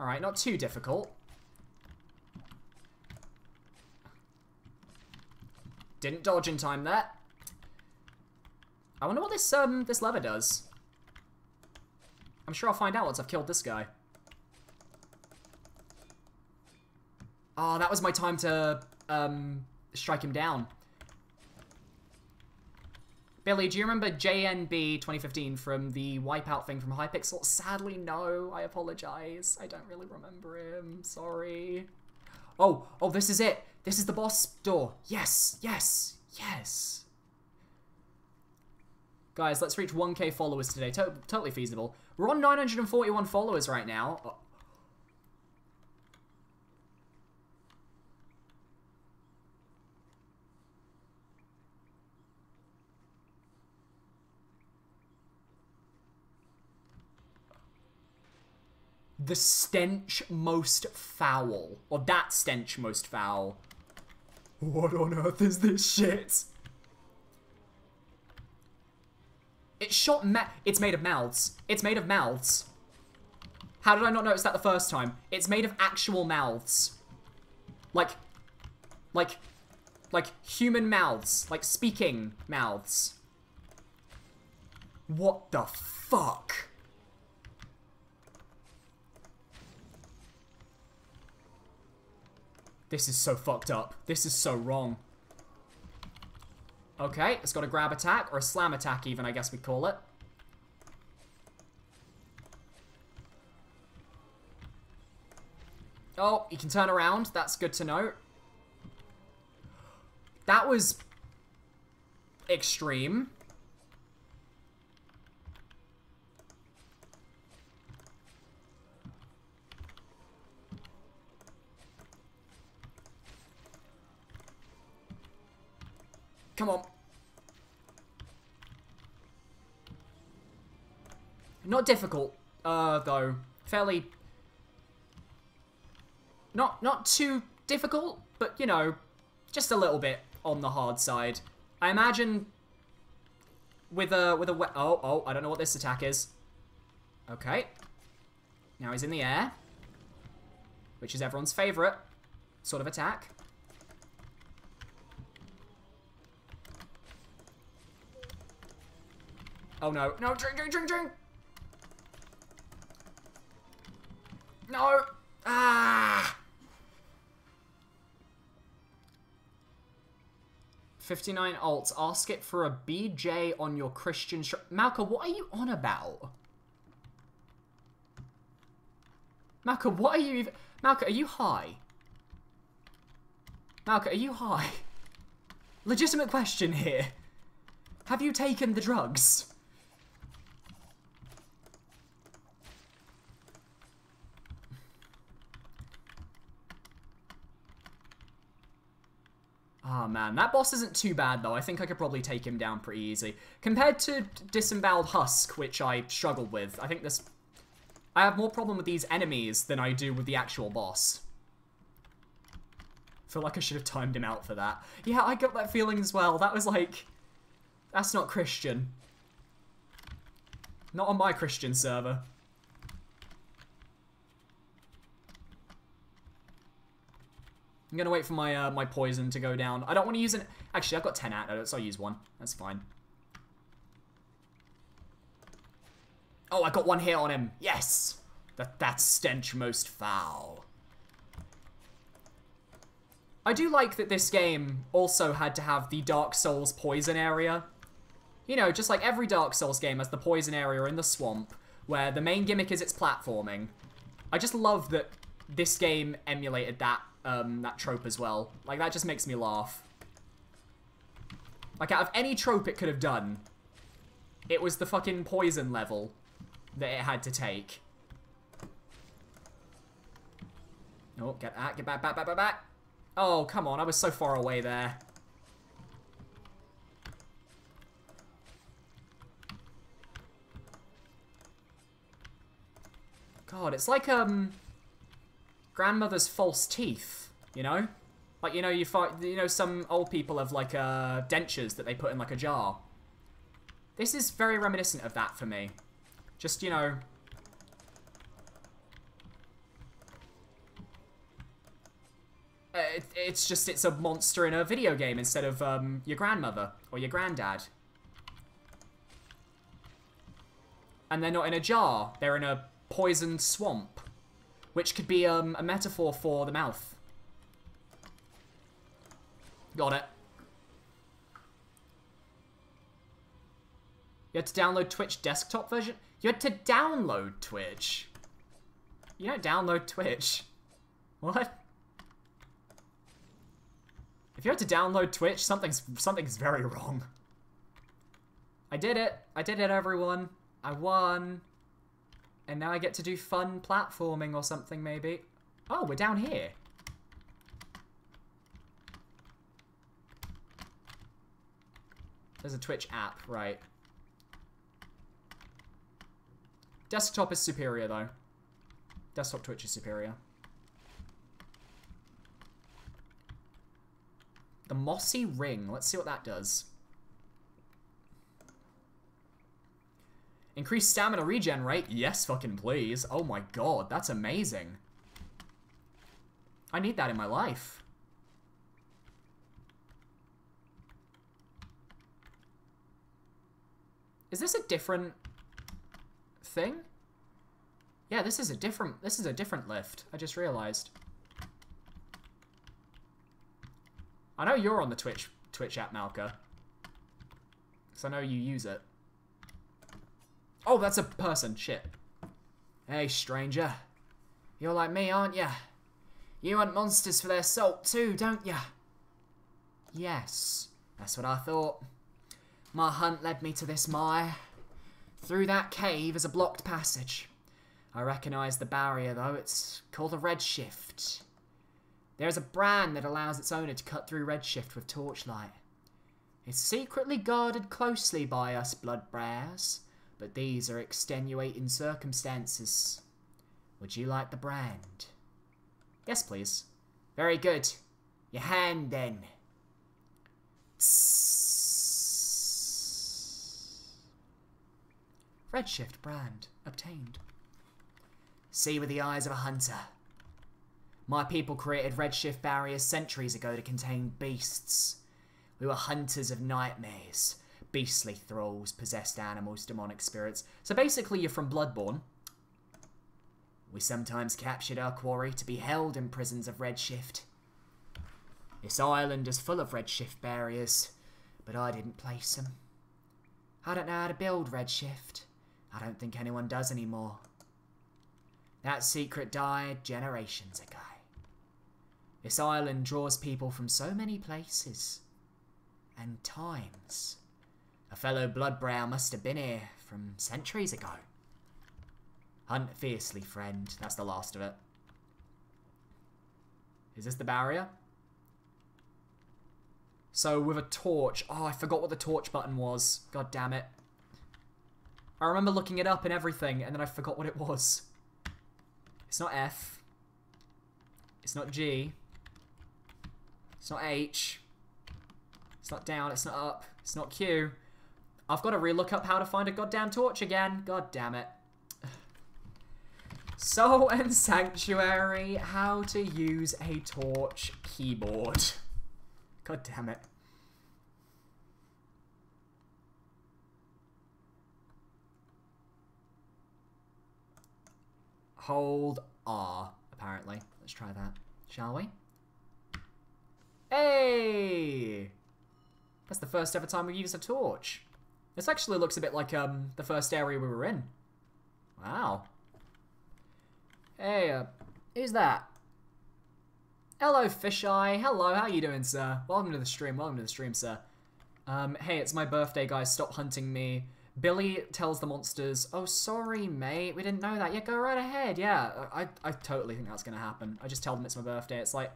Alright, not too difficult. Didn't dodge in time there. I wonder what this this lever does. I'm sure I'll find out once I've killed this guy. Oh, that was my time to strike him down. Billy, do you remember JNB 2015 from the Wipeout thing from Hypixel? Sadly, no. I apologize. I don't really remember him. Sorry. Oh, this is it. This is the boss door. Yes, yes, yes. Guys, let's reach 1K followers today. Totally feasible. We're on 941 followers right now. Oh. The stench most foul. Or that stench most foul. What on earth is this shit? It's made of mouths. It's made of mouths. How did I not notice that the first time? It's made of actual mouths. Like human mouths. Like speaking mouths. What the fuck? This is so fucked up. This is so wrong. Okay, it's got a grab attack, or a slam attack even, I guess we call it. Oh, he can turn around. That's good to know. That was extreme. Come on. Not difficult, though. Fairly... Not too difficult, but, you know, just a little bit on the hard side. I imagine with a oh, I don't know what this attack is. Okay. Now he's in the air, which is everyone's favorite sort of attack. Oh, no. No, drink. No. Ah. 59 alts. Ask it for a BJ on your Christian shop. Malka, what are you on about? Malka, what are you even... Malka, are you high? Malka, are you high? Legitimate question here. Have you taken the drugs? Oh man, that boss isn't too bad though. I think I could probably take him down pretty easy. Compared to Disemboweled Husk, which I struggled with, I think this... I have more problem with these enemies than I do with the actual boss. I feel like I should have timed him out for that. Yeah, I got that feeling as well. That was like... That's not Christian. Not on my Christian server. I'm gonna wait for my my poison to go down. I don't want to use an... Actually, I've got 10 antidotes, so I'll use one. That's fine. Oh, I got one hit on him. Yes! That stench most foul. I do like that this game also had to have the Dark Souls poison area. You know, just like every Dark Souls game has the poison area in the swamp, where the main gimmick is its platforming. I just love that this game emulated that trope as well. Like, that just makes me laugh. Like, out of any trope it could have done, it was the fucking poison level that it had to take. Oh, get that. Get back. Oh, come on. I was so far away there. God, it's like, grandmother's false teeth, you know? Like, you know, some old people have, like, dentures that they put in, like, a jar. This is very reminiscent of that for me. Just, you know... It's just, it's a monster in a video game instead of, your grandmother or your granddad. And they're not in a jar. They're in a poisoned swamp. Which could be a metaphor for the mouth. Got it. You had to download Twitch desktop version? You had to download Twitch? You don't download Twitch. What? If you had to download Twitch, something's very wrong. I did it. I did it, everyone. I won. And now I get to do fun platforming or something, maybe. Oh, we're down here. There's a Twitch app, right. Desktop is superior, though. Desktop Twitch is superior. The Mossy Ring. Let's see what that does. Increase stamina regen rate? Yes, fucking please. Oh my god, that's amazing. I need that in my life. Is this a different thing? Yeah, this is a different. This is a different lift. I just realized. I know you're on the Twitch app, Malka. Because I know you use it. Oh, that's a person. Shit. Hey, stranger. You're like me, aren't ya? You want monsters for their salt too, don't ya? Yes. That's what I thought. My hunt led me to this mire. Through that cave is a blocked passage. I recognise the barrier, though. It's called a redshift. There's a brand that allows its owner to cut through redshift with torchlight. It's secretly guarded closely by us bloodbrass, but these are extenuating circumstances. Would you like the brand? Yes, please. Very good. Your hand, then. Redshift brand obtained. See with the eyes of a hunter. My people created redshift barriers centuries ago to contain beasts. We were hunters of nightmares. Beastly thralls, possessed animals, demonic spirits. So basically you're from Bloodborne. We sometimes captured our quarry to be held in prisons of redshift. This island is full of redshift barriers, but I didn't place them. I don't know how to build redshift. I don't think anyone does anymore. That secret died generations ago. This island draws people from so many places and times. A fellow Bloodbrow must have been here from centuries ago. Hunt fiercely, friend. That's the last of it. Is this the barrier? So with a torch. Oh, I forgot what the torch button was. God damn it. I remember looking it up and everything, and then I forgot what it was. It's not F. It's not G. It's not H. It's not down. It's not up. It's not Q. I've got to relook up how to find a goddamn torch again. God damn it. Salt and Sanctuary, how to use a torch keyboard. God damn it. Hold R, apparently. Let's try that, shall we? Hey! That's the first ever time we used a torch. This actually looks a bit like the first area we were in. Wow. Hey, who's that? Hello, Fisheye. Hello, how you doing, sir? Welcome to the stream. Welcome to the stream, sir. Hey, it's my birthday, guys. Stop hunting me. Billy tells the monsters, oh, sorry, mate. We didn't know that. Yeah, go right ahead. Yeah, I totally think that's going to happen. I just tell them it's my birthday. It's like,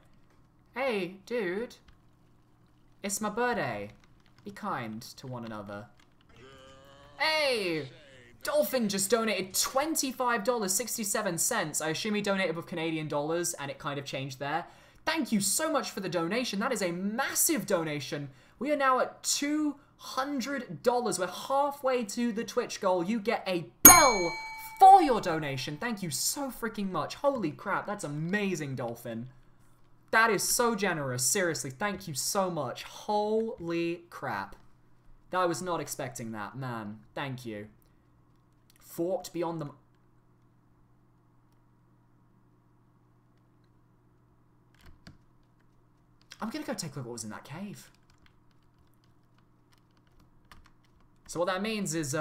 hey, dude. It's my birthday. Be kind to one another. Hey! Dolphin just donated $25.67. I assume he donated with Canadian dollars, and it kind of changed there. Thank you so much for the donation. That is a massive donation. We are now at $200. We're halfway to the Twitch goal. You get a bell for your donation. Thank you so freaking much. Holy crap, that's amazing, Dolphin. That is so generous. Seriously, thank you so much. Holy crap. I was not expecting that, man. Thank you. Fort beyond the... I'm gonna go take a look at what was in that cave. So what that means is,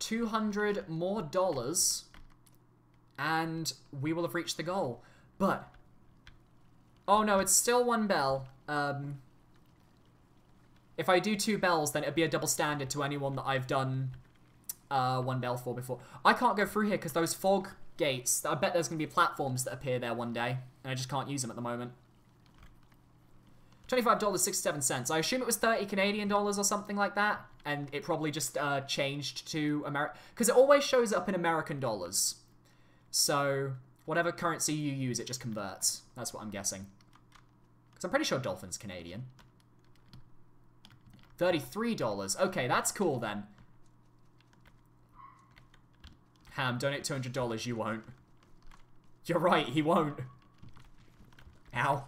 200 more dollars, and we will have reached the goal. But, oh no, it's still one bell. If I do two bells, then it'd be a double standard to anyone that I've done... one bell for before. I can't go through here because those fog gates, I bet there's going to be platforms that appear there one day, and I just can't use them at the moment. $25.67. I assume it was 30 Canadian dollars or something like that, and it probably just changed to America, because it always shows up in American dollars. So, whatever currency you use, it just converts. That's what I'm guessing. Because I'm pretty sure Dolphin's Canadian. $33. Okay, that's cool then. Ham, donate $200, you won't. You're right, he won't. Ow.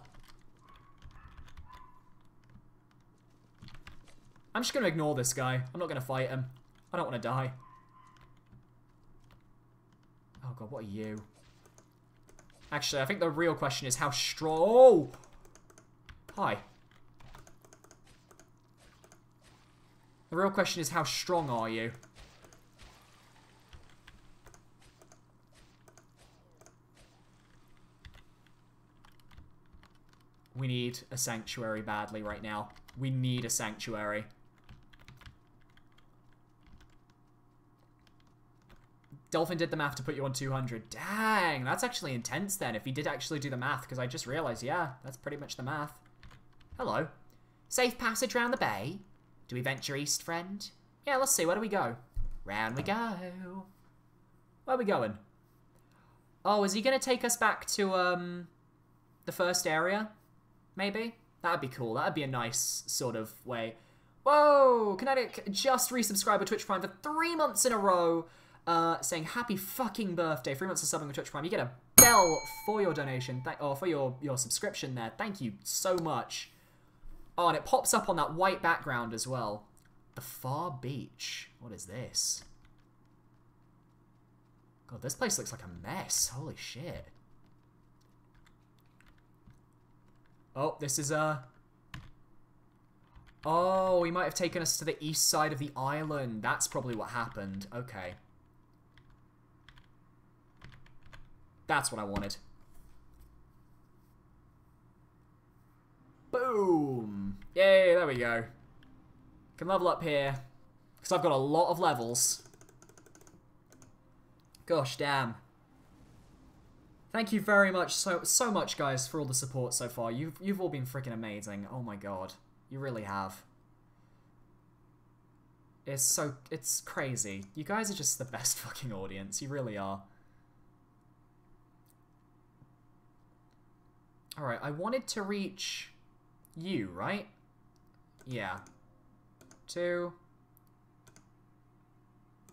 I'm just going to ignore this guy. I'm not going to fight him. I don't want to die. Oh god, what are you? Actually, I think the real question is how strong... Oh! Hi. The real question is how strong are you? We need a sanctuary badly right now. We need a sanctuary. Dolphin did the math to put you on 200. Dang, that's actually intense then, if he did actually do the math, because I just realized, yeah, that's pretty much the math. Hello. Safe passage round the bay. Do we venture east, friend? Yeah, let's see, where do we go? Round we go. Where are we going? Oh, is he going to take us back to, the first area? Maybe? That'd be cool. That'd be a nice sort of way. Whoa! Kinetic just resubscribed to Twitch Prime for 3 months in a row. Saying happy fucking birthday. 3 months of subbing with Twitch Prime. You get a bell for your donation. For your subscription there. Thank you so much. Oh, and it pops up on that white background as well. The Far Beach. What is this? God, this place looks like a mess. Holy shit. Oh, this is a... Oh, he might have taken us to the east side of the island. That's probably what happened. Okay. That's what I wanted. Boom! Yay, there we go. Can level up here, because I've got a lot of levels. Gosh damn. Thank you very much, so much, guys, for all the support so far. You've all been freaking amazing. Oh my god. You really have. It's crazy. You guys are just the best fucking audience. You really are. Alright, I wanted to reach you, right? Yeah. Two.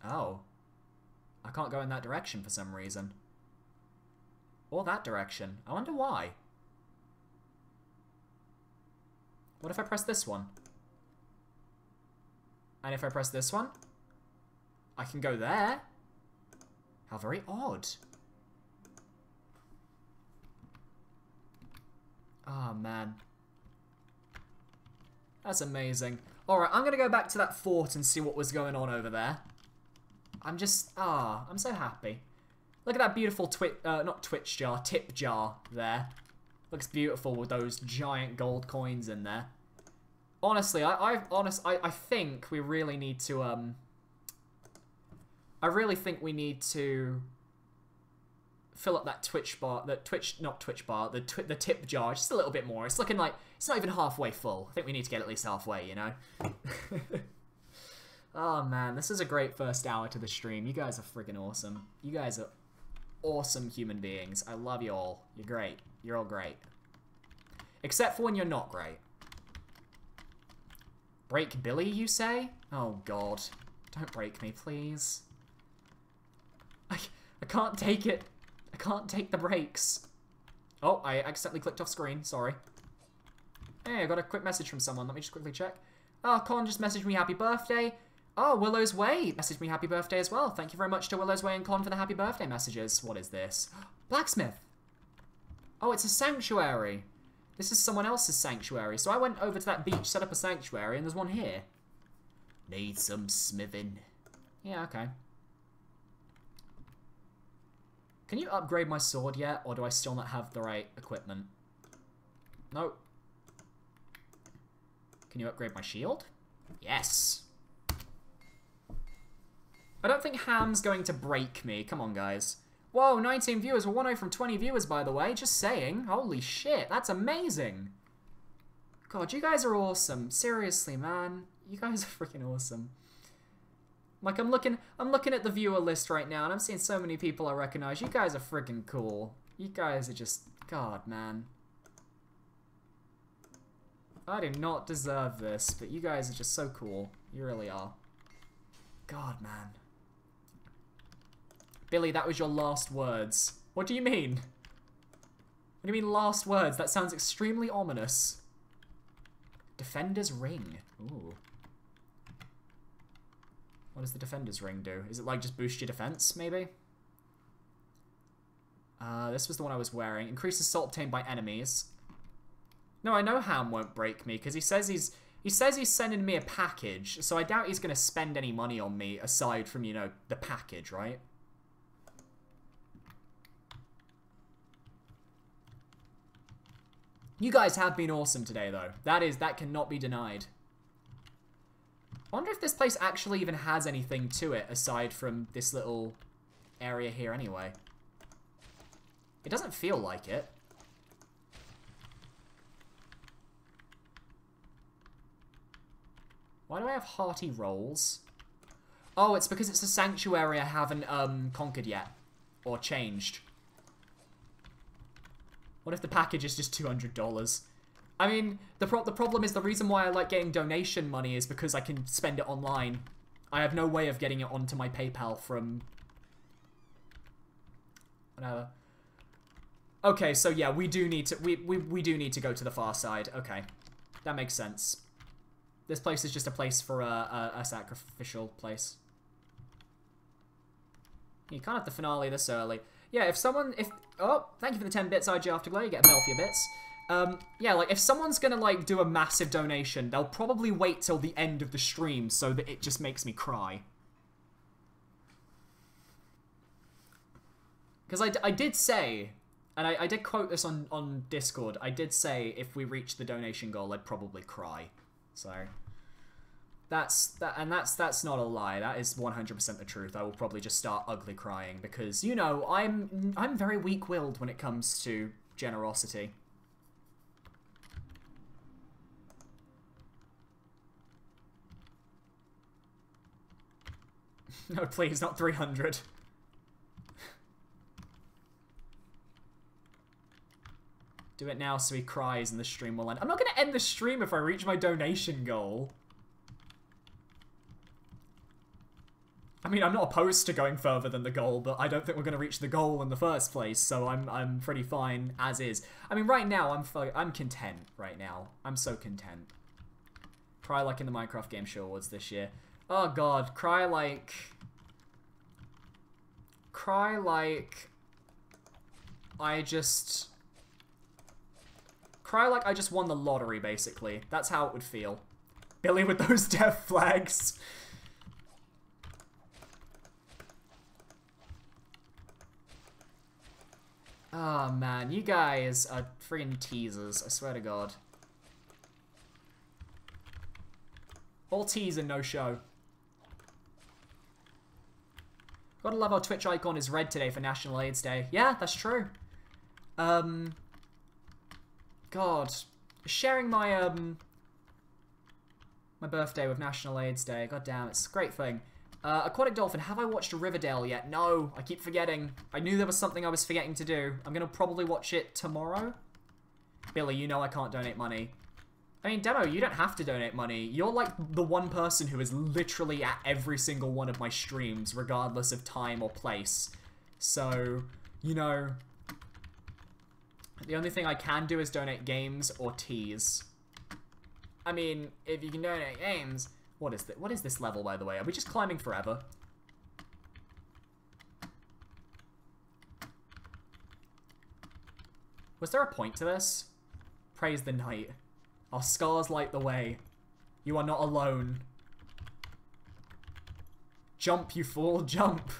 Oh. I can't go in that direction for some reason. Or that direction. I wonder why. What if I press this one? And if I press this one? I can go there. How very odd. Oh, man. That's amazing. Alright, I'm gonna go back to that fort and see what was going on over there. I'm just... Ah, I'm so happy. Look at that beautiful tip jar there. Looks beautiful with those giant gold coins in there. Honestly, I think we really need to, I really think we need to... fill up that the tip jar just a little bit more. It's looking like it's not even halfway full. I think we need to get at least halfway, you know. Oh man, this is a great first hour to the stream. You guys are freaking awesome. You guys are awesome human beings. I love you all. You're great. You're all great. Except for when you're not great. Break Billy, you say? Oh god. Don't break me, please. I can't take it. I can't take the breaks. Oh, I accidentally clicked off screen. Sorry. Hey, I got a quick message from someone. Let me just quickly check. Oh, Con just messaged me happy birthday. Oh, Willow's Way messaged me happy birthday as well. Thank you very much to Willow's Way and Con for the happy birthday messages. What is this? Blacksmith. Oh, it's a sanctuary. This is someone else's sanctuary. So I went over to that beach, set up a sanctuary, and there's one here. Need some smithing. Yeah, okay. Can you upgrade my sword yet, or do I still not have the right equipment? Nope. Can you upgrade my shield? Yes. I don't think Ham's going to break me. Come on, guys. Whoa, 19 viewers. We're 1-0 from 20 viewers, by the way. Just saying. Holy shit, that's amazing. God, you guys are awesome. Seriously, man. You guys are freaking awesome. Like, I'm looking at the viewer list right now, and I'm seeing so many people I recognize. You guys are freaking cool. You guys are just... God, man. I do not deserve this, but you guys are just so cool. You really are. God, man. Billy, that was your last words. What do you mean? What do you mean last words? That sounds extremely ominous. Defender's Ring. Ooh. What does the defender's ring do? Is it like just boost your defense, maybe? This was the one I was wearing. Increases salt obtained by enemies. No, I know Ham won't break me, because he says he's sending me a package, so I doubt he's going to spend any money on me, aside from, you know, the package, right? You guys have been awesome today, though. That cannot be denied. I wonder if this place actually even has anything to it, aside from this little area here anyway. It doesn't feel like it. Why do I have hearty rolls? Oh, it's because it's a sanctuary I haven't conquered yet. Or changed. What if the package is just $200? I mean, the problem is the reason why I like getting donation money is because I can spend it online. I have no way of getting it onto my PayPal from... whatever. Okay, so yeah, we do need to go to the far side. Okay, that makes sense. This place is just a place for a sacrificial place. You can't have the finale this early. Yeah, oh, thank you for the 10 bits, IG Afterglow. You get a mail for your bits. Yeah, like, if someone's gonna, like, do a massive donation, they'll probably wait till the end of the stream so that it just makes me cry. Because I did say... and I did quote this on Discord. I did say if we reach the donation goal, I'd probably cry. So that's not a lie. That is 100% the truth. I will probably just start ugly crying because, you know, I'm very weak-willed when it comes to generosity. No, please, not 300. Do it now so he cries and the stream will end. I'm not going to end the stream if I reach my donation goal. I mean, I'm not opposed to going further than the goal, but I don't think we're going to reach the goal in the first place, so I'm pretty fine as is. I mean, right now, I'm content right now. I'm so content. Cry like in the Minecraft Game Show Awards this year. Oh, God. Cry like I just won the lottery, basically. That's how it would feel. Billy with those death flags. Oh, man. You guys are friggin' teasers. I swear to God. All tease and no show. Gotta love our Twitch icon is red today for National AIDS Day. Yeah, that's true. God, sharing my my birthday with National AIDS Day. God damn, it's a great thing. Aquatic Dolphin, have I watched Riverdale yet? No, I keep forgetting. I knew there was something I was forgetting to do. I'm gonna probably watch it tomorrow. Billy, you know I can't donate money. I mean, Demo, you don't have to donate money. You're like the one person who is literally at every single one of my streams, regardless of time or place. So, you know... the only thing I can do is donate games or teas. I mean, if you can donate games... What is this level, by the way? Are we just climbing forever? Was there a point to this? Praise the night. Our scars light the way. You are not alone. Jump, you fool, jump.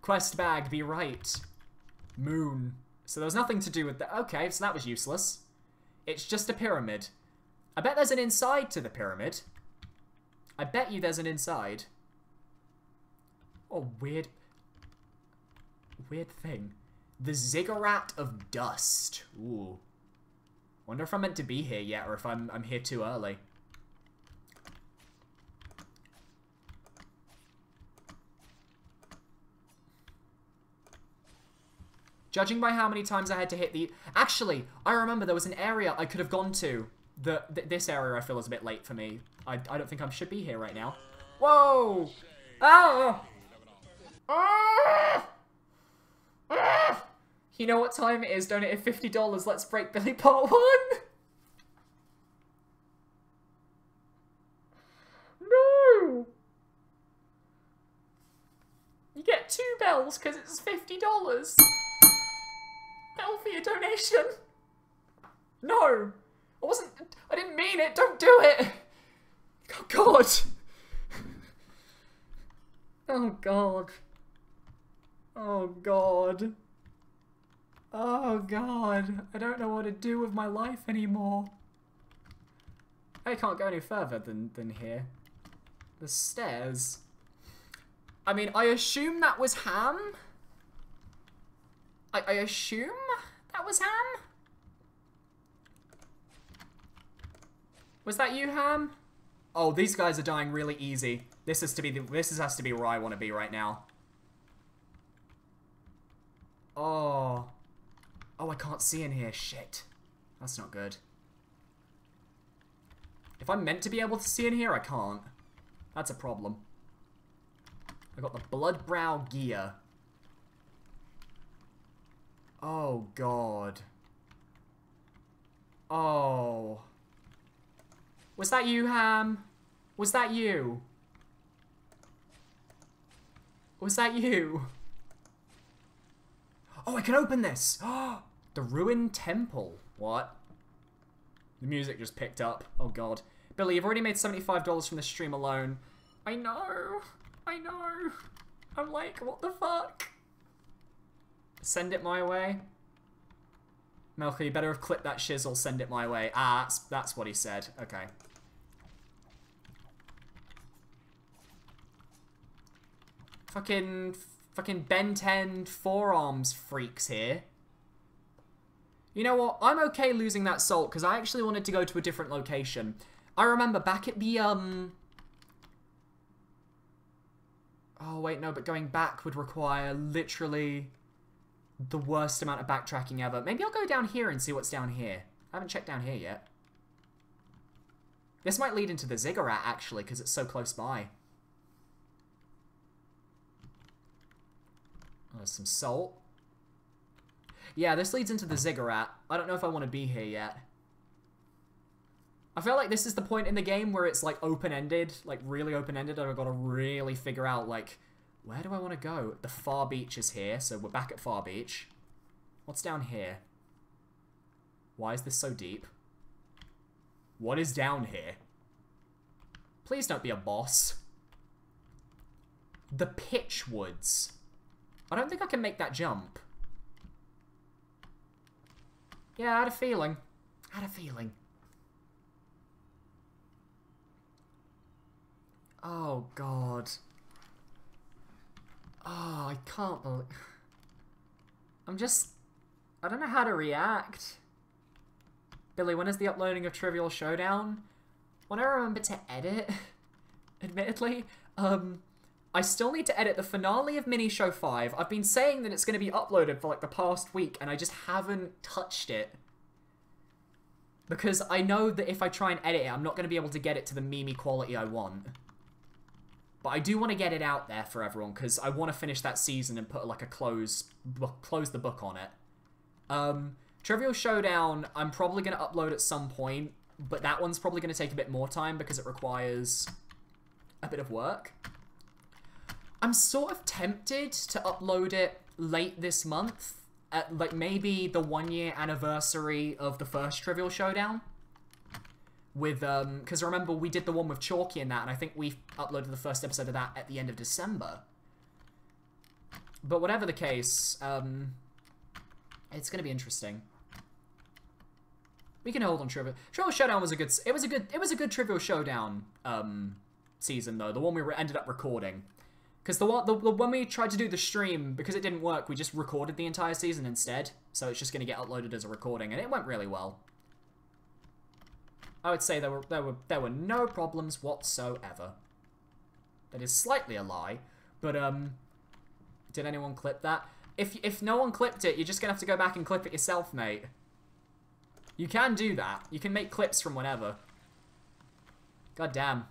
Quest bag, be right. Moon. So there was nothing to do with that. Okay, so that was useless. It's just a pyramid. I bet there's an inside to the pyramid. I bet you there's an inside. Oh, weird. Weird thing. The Ziggurat of Dust. Ooh. Wonder if I'm meant to be here yet, or if I'm here too early. Judging by how many times I had to hit the... actually, I remember there was an area I could have gone to. This area I feel is a bit late for me. I don't think I should be here right now. Whoa! Ah! Ah! Ah! You know what time it is. Donated $50. Let's break Billy Part 1! No! else because it's $50. Hell for your donation. No. I didn't mean it. Don't do it. Oh, God. Oh, God. Oh, God. Oh, God. I don't know what to do with my life anymore. I can't go any further than here. The stairs. I mean, I assume that was ham? I assume that was ham? Was that you, ham? Oh, these guys are dying really easy. This has to be where I want to be right now. Oh. Oh, I can't see in here. Shit. That's not good. If I'm meant to be able to see in here, I can't. That's a problem. I got the Bloodbrow gear. Oh, God. Oh. Was that you, ham? Was that you? Was that you? Oh, I can open this! Oh, the Ruined Temple. What? The music just picked up. Oh, God. Billy, you've already made $75 from this stream alone. I know. I know. I'm like, what the fuck? Send it my way. Melka, you better have clipped that shizzle. Send it my way. Ah, that's what he said. Okay. Fucking Ben 10 forearms freaks here. You know what? I'm okay losing that salt because I actually wanted to go to a different location. I remember back at the, oh, wait, no, but going back would require literally the worst amount of backtracking ever. Maybe I'll go down here and see what's down here. I haven't checked down here yet. This might lead into the ziggurat, actually, because it's so close by. Oh, there's some salt. Yeah, this leads into the ziggurat. I don't know if I want to be here yet. I feel like this is the point in the game where it's, like, open-ended. Like, really open-ended, and I've got to really figure out, like, where do I want to go? The Far Beach is here, so we're back at Far Beach. What's down here? Why is this so deep? What is down here? Please don't be a boss. The Pitch Woods. I don't think I can make that jump. Yeah, I had a feeling. I had a feeling. Oh, God. Oh, I can't believe... I'm just... I don't know how to react. Billy, when is the uploading of Trivial Showdown? When I remember to edit, admittedly, I still need to edit the finale of Mini Show 5. I've been saying that it's going to be uploaded for like the past week, and I just haven't touched it. Because I know that if I try and edit it, I'm not going to be able to get it to the meme quality I want. But I do want to get it out there for everyone, because I want to finish that season and put like a close the book on it. Trivial Showdown, I'm probably going to upload at some point, but that one's probably going to take a bit more time because it requires a bit of work. I'm sort of tempted to upload it late this month, at like maybe the 1 year anniversary of the first Trivial Showdown. With, because remember we did the one with Chalky and that, and I think we uploaded the first episode of that at the end of December. But whatever the case, it's gonna be interesting. We can hold on Trivial. Trivial Showdown was a good, it was a good Trivial Showdown, season though, the one we ended up recording. Because the when we tried to do the stream, because it didn't work, we just recorded the entire season instead. So it's just going to get uploaded as a recording, and it went really well. I would say there were no problems whatsoever. That is slightly a lie, but did anyone clip that? If no one clipped it, you're just going to have to go back and clip it yourself, mate. You can do that. You can make clips from whatever. God damn.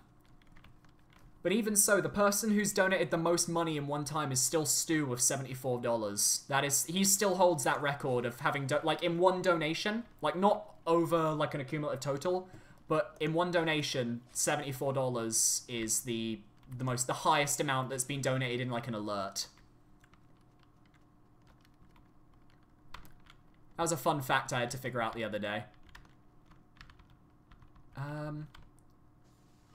But even so, the person who's donated the most money in one time is still Stu with $74. That is, he still holds that record of having, like, in one donation, like, not over, like, an accumulative total, but in one donation, $74 is the highest amount that's been donated in, like, an alert. That was a fun fact I had to figure out the other day.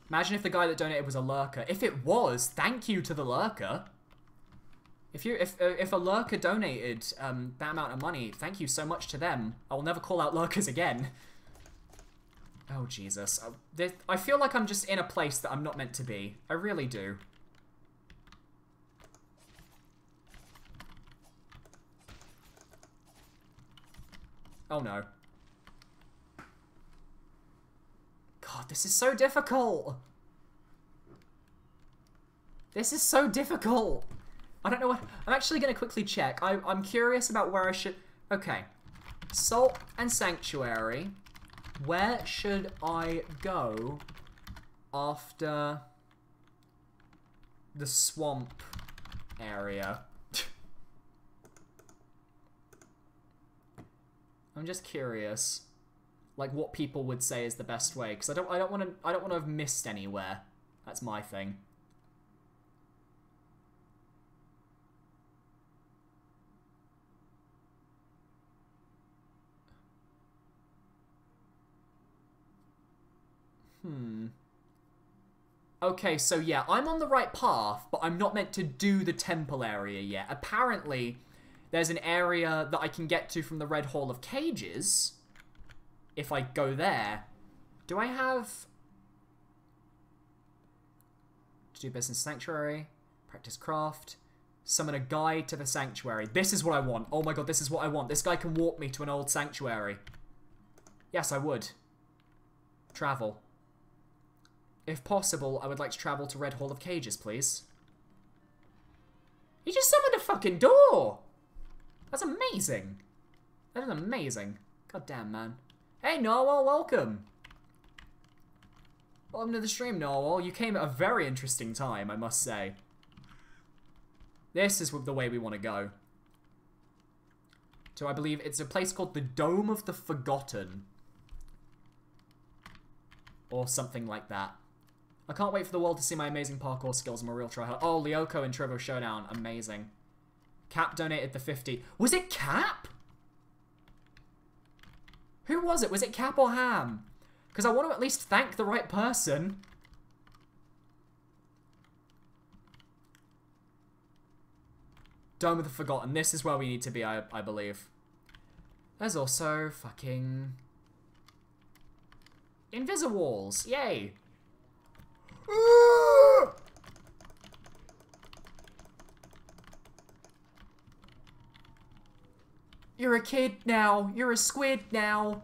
Imagine if the guy that donated was a lurker. If it was, thank you to the lurker. If a lurker donated that amount of money, thank you so much to them. I will never call out lurkers again. Oh, Jesus. I feel like I'm just in a place that I'm not meant to be. I really do. Oh, no. God, this is so difficult. This is so difficult. I don't know what... I'm actually going to quickly check. I'm curious about where I should... Okay. Salt and Sanctuary. Where should I go after the swamp area? I'm just curious, like what people would say is the best way, because I don't want to have missed anywhere. That's my thing. Okay, so yeah, I'm on the right path, but I'm not meant to do the temple area yet. Apparently, there's an area that I can get to from the Red Hall of Cages. If I go there, do I have... to do business sanctuary, practice craft, summon a guide to the sanctuary. This is what I want. Oh my god, this is what I want. This guy can walk me to an old sanctuary. Yes, I would. Travel. If possible, I would like to travel to Red Hall of Cages, please. He just summoned a fucking door! That's amazing. That is amazing. God damn, man. Hey, Narwhal, welcome! Welcome to the stream, Narwhal. You came at a very interesting time, I must say. This is the way we want to go. So I believe it's a place called the Dome of the Forgotten. Or something like that. I can't wait for the world to see my amazing parkour skills. I'm a real tryhard. Oh, Lyoko and Trevo Showdown. Amazing. Cap donated the 50. Was it Cap? Who was it? Was it Cap or Ham? Because I want to at least thank the right person. Dome of the Forgotten. This is where we need to be, I believe. There's also fucking... Invisiwalls. Yay. You're a kid now. You're a squid now.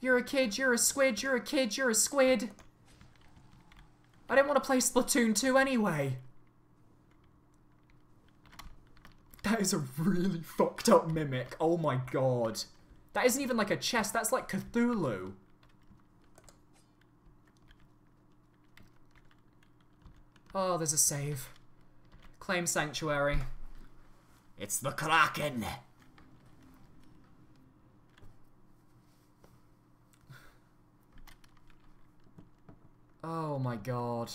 You're a kid. You're a squid. You're a kid. You're a squid. I didn't want to play Splatoon 2 anyway. That is a really fucked up mimic. Oh my god. That isn't even like a chest. That's like Cthulhu. Oh, there's a save. Claim Sanctuary. It's the Kraken! Oh my god.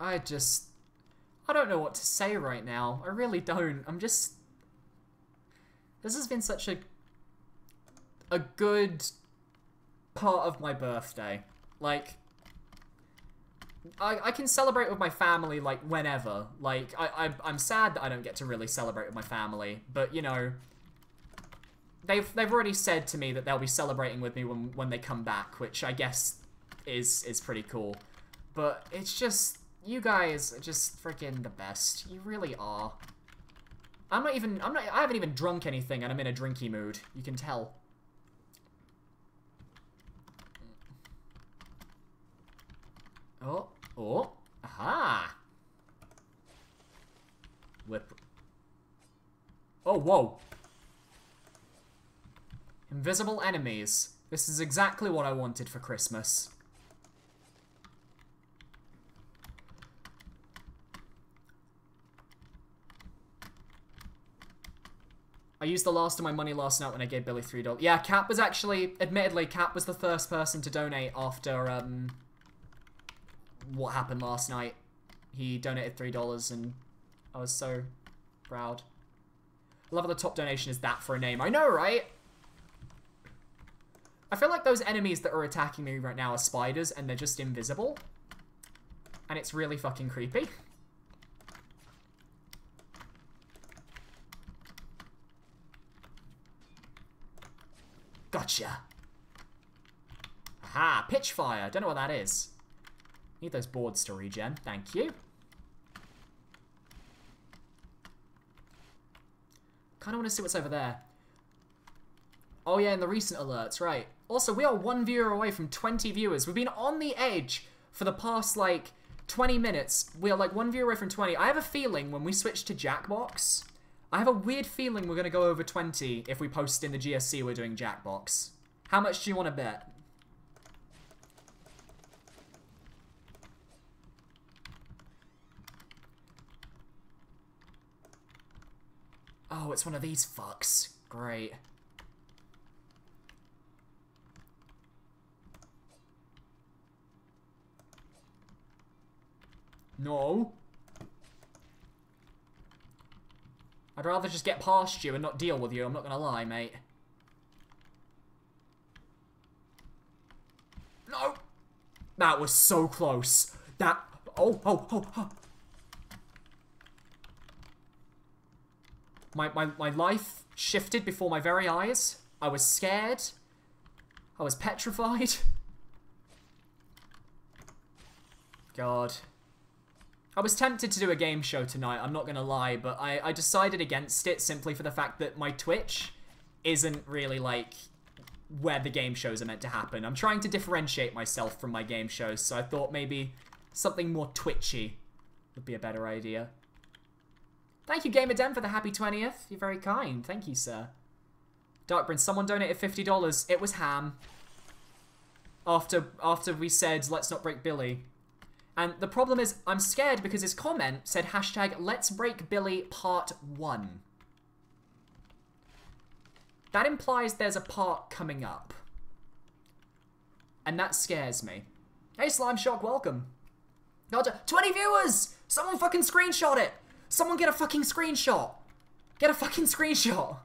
I don't know what to say right now. I really don't. I'm just... This has been such a good... part of my birthday. Like, I can celebrate with my family, like, whenever. Like, I'm sad that I don't get to really celebrate with my family, but, you know, they've already said to me that they'll be celebrating with me when they come back, which I guess is pretty cool. But it's just, you guys are just freaking the best. You really are. I haven't even drunk anything, and I'm in a drinky mood. You can tell. Oh, aha! Whip. Oh, whoa! Invisible enemies. This is exactly what I wanted for Christmas. I used the last of my money last night when I gave Billy $3. Yeah, Cap was actually, admittedly, Cap was the first person to donate after, what happened last night. He donated $3 and I was so Proud. I love how the top donation is that for a name. I know, right? I feel like those enemies that are attacking me right now are spiders, and they're just invisible. And it's really fucking creepy. Gotcha. Aha, pitch fire. Don't know what that is. Need those boards to regen. Thank you. Kind of want to see what's over there. Oh yeah, in the recent alerts, right. Also, we are one viewer away from 20 viewers. We've been on the edge for the past, like, 20 minutes. We are, like, one viewer away from 20. I have a feeling when we switch to Jackbox, I have a weird feeling we're going to go over 20 if we post in the GSC we're doing Jackbox. How much do you want to bet? Oh, it's one of these fucks. Great. No. I'd rather just get past you and not deal with you, I'm not gonna lie, mate. No! That was so close. That... Oh, oh, oh, oh. My life shifted before my very eyes. I was scared. I was petrified. God. I was tempted to do a game show tonight, I'm not gonna lie, but I decided against it simply for the fact that my Twitch isn't really, like, where the game shows are meant to happen. I'm trying to differentiate myself from my game shows, so I thought maybe something more twitchy would be a better idea. Thank you, GamerDen, for the happy 20th. You're very kind. Thank you, sir. Darkbrin, someone donated $50. It was Ham. After we said, let's not break Billy. And the problem is, I'm scared because his comment said hashtag Let's Break Billy Part 1. That implies there's a part coming up. And that scares me. Hey, Slime Shock, welcome. God, 20 viewers! Someone fucking screenshot it! Someone get a fucking screenshot! Get a fucking screenshot!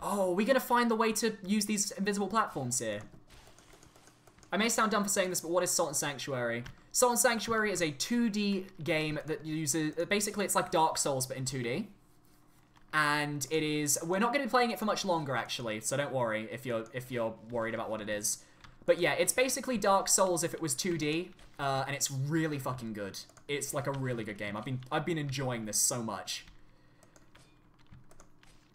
Oh, are we gonna find the way to use these invisible platforms here? I may sound dumb for saying this, but what is Salt and Sanctuary? Salt and Sanctuary is a 2D game that uses... Basically, it's like Dark Souls, but in 2D. And it is... We're not going to be playing it for much longer, actually, so don't worry if you're worried about what it is. But yeah, it's basically Dark Souls if it was 2D, and it's really fucking good. It's like a really good game. I've been enjoying this so much.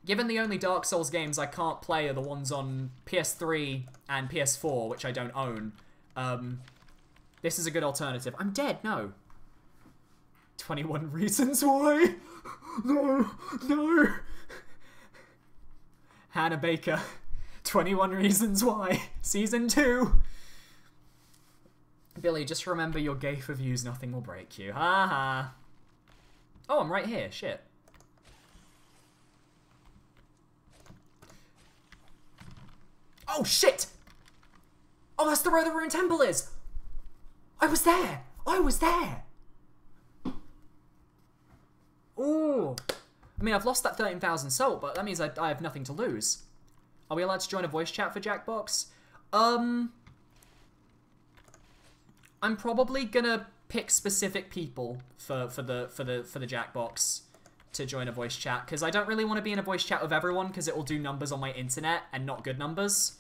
Given the only Dark Souls games I can't play are the ones on PS3 and PS4, which I don't own, this is a good alternative. I'm dead, no. 21 reasons why? No, no. Hannah Baker, 21 reasons why, season 2. Billy, just remember you're gay for views, nothing will break you. Ha ha. Oh, I'm right here, shit. Oh, shit! Oh, that's the road the ruined temple is! I was there! I was there! Ooh. I mean, I've lost that 13,000 salt, but that means I have nothing to lose. Are we allowed to join a voice chat for Jackbox? I'm probably gonna pick specific people for the Jackbox to join a voice chat, because I don't really want to be in a voice chat with everyone, because it will do numbers on my internet, and not good numbers.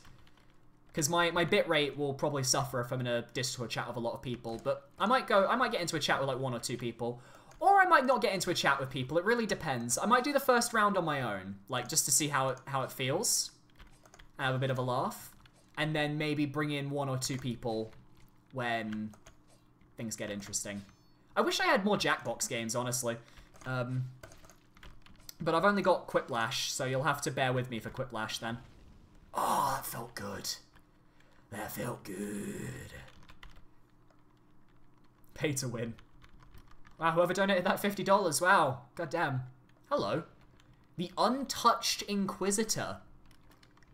Because my bitrate will probably suffer if I'm in a Discord chat with a lot of people, but I might get into a chat with like one or two people, or I might not get into a chat with people, it really depends. I might do the first round on my own, like just to see how it feels, and have a bit of a laugh, and then maybe bring in one or two people when things get interesting. I wish I had more Jackbox games, honestly. But I've only got Quiplash, so you'll have to bear with me for Quiplash then. Oh, that felt good. That felt good. Pay to win. Wow, whoever donated that $50, wow. Goddamn. Hello. The Untouched Inquisitor.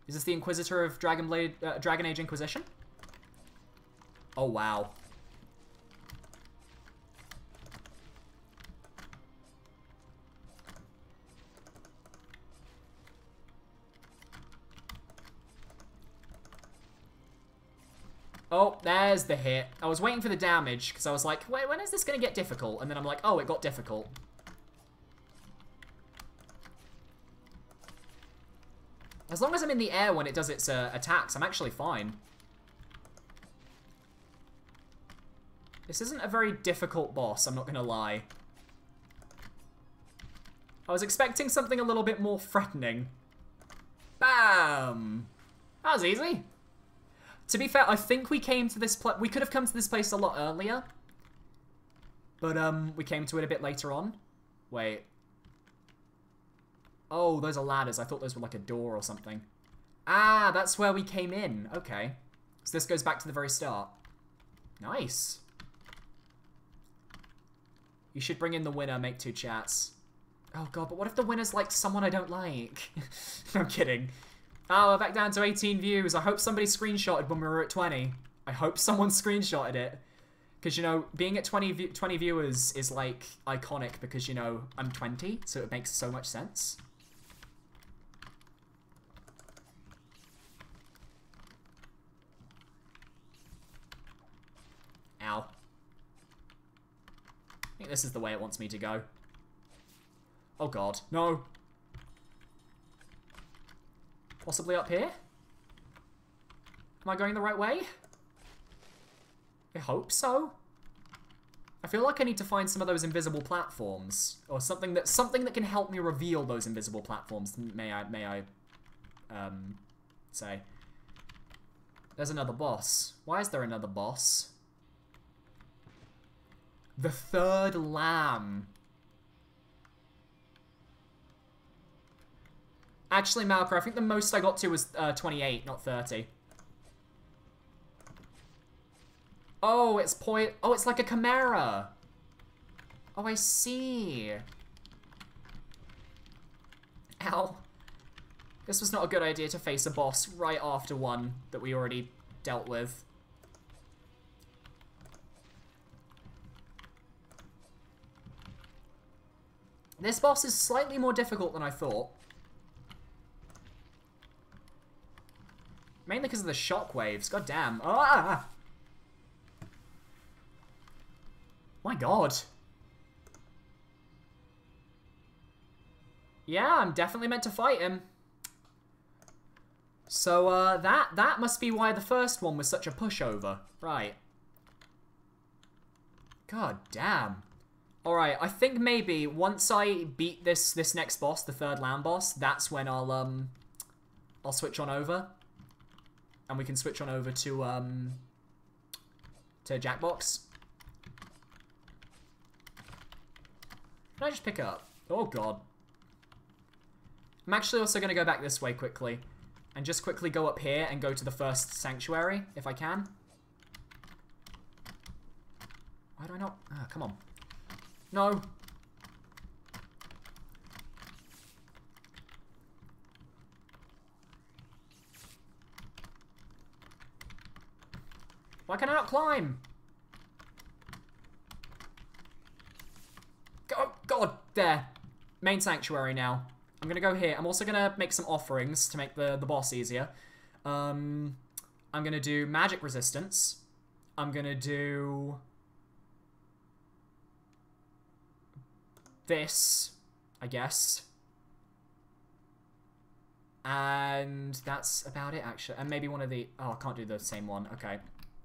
Is this the Inquisitor of Dragon Age Inquisition? Oh, wow. Oh, there's the hit. I was waiting for the damage, because I was like, wait, when is this going to get difficult? And then I'm like, oh, it got difficult. As long as I'm in the air when it does its attacks, I'm actually fine. This isn't a very difficult boss, I'm not going to lie. I was expecting something a little bit more threatening. Bam! That was easy. To be fair, I think we came to this place. We could have come to this place a lot earlier. But, we came to it a bit later on. Wait. Oh, those are ladders. I thought those were like a door or something. Ah, that's where we came in. Okay. So this goes back to the very start. Nice. You should bring in the winner, make 2 chats. Oh god, but what if the winner's like someone I don't like? No, I'm kidding. Oh, we're back down to 18 views. I hope somebody screenshotted when we were at 20. I hope someone screenshotted it. Because, you know, being at 20 viewers is, like, iconic because, you know, I'm 20, so it makes so much sense. Ow. I think this is the way it wants me to go. Oh god, no. Possibly up here? Am I going the right way? I hope so. I feel like I need to find some of those invisible platforms. Or something that can help me reveal those invisible platforms, may I say. There's another boss. Why is there another boss? The third lamb. Actually, Malco, I think the most I got to was 28, not 30. Oh, it's oh, it's like a chimera. Oh, I see. Ow. This was not a good idea to face a boss right after one that we already dealt with. This boss is slightly more difficult than I thought. Mainly because of the shockwaves. God damn. Ah! My god. Yeah, I'm definitely meant to fight him. So, that must be why the first one was such a pushover. Right. God damn. Alright, I think maybe once I beat this next boss, the third lamb boss, that's when I'll switch on over. And we can switch on over to Jackbox. Can I just pick up? Oh god. I'm actually also going to go back this way quickly. And just quickly go up here and go to the first sanctuary, if I can. Why do I not? Ah, come on. No. Why can I not climb? Oh, god, there. Main sanctuary now. I'm gonna go here. I'm also gonna make some offerings to make the boss easier. I'm gonna do magic resistance. I'm gonna do this, I guess. And that's about it, actually. And maybe one of the... Oh, I can't do the same one. Okay.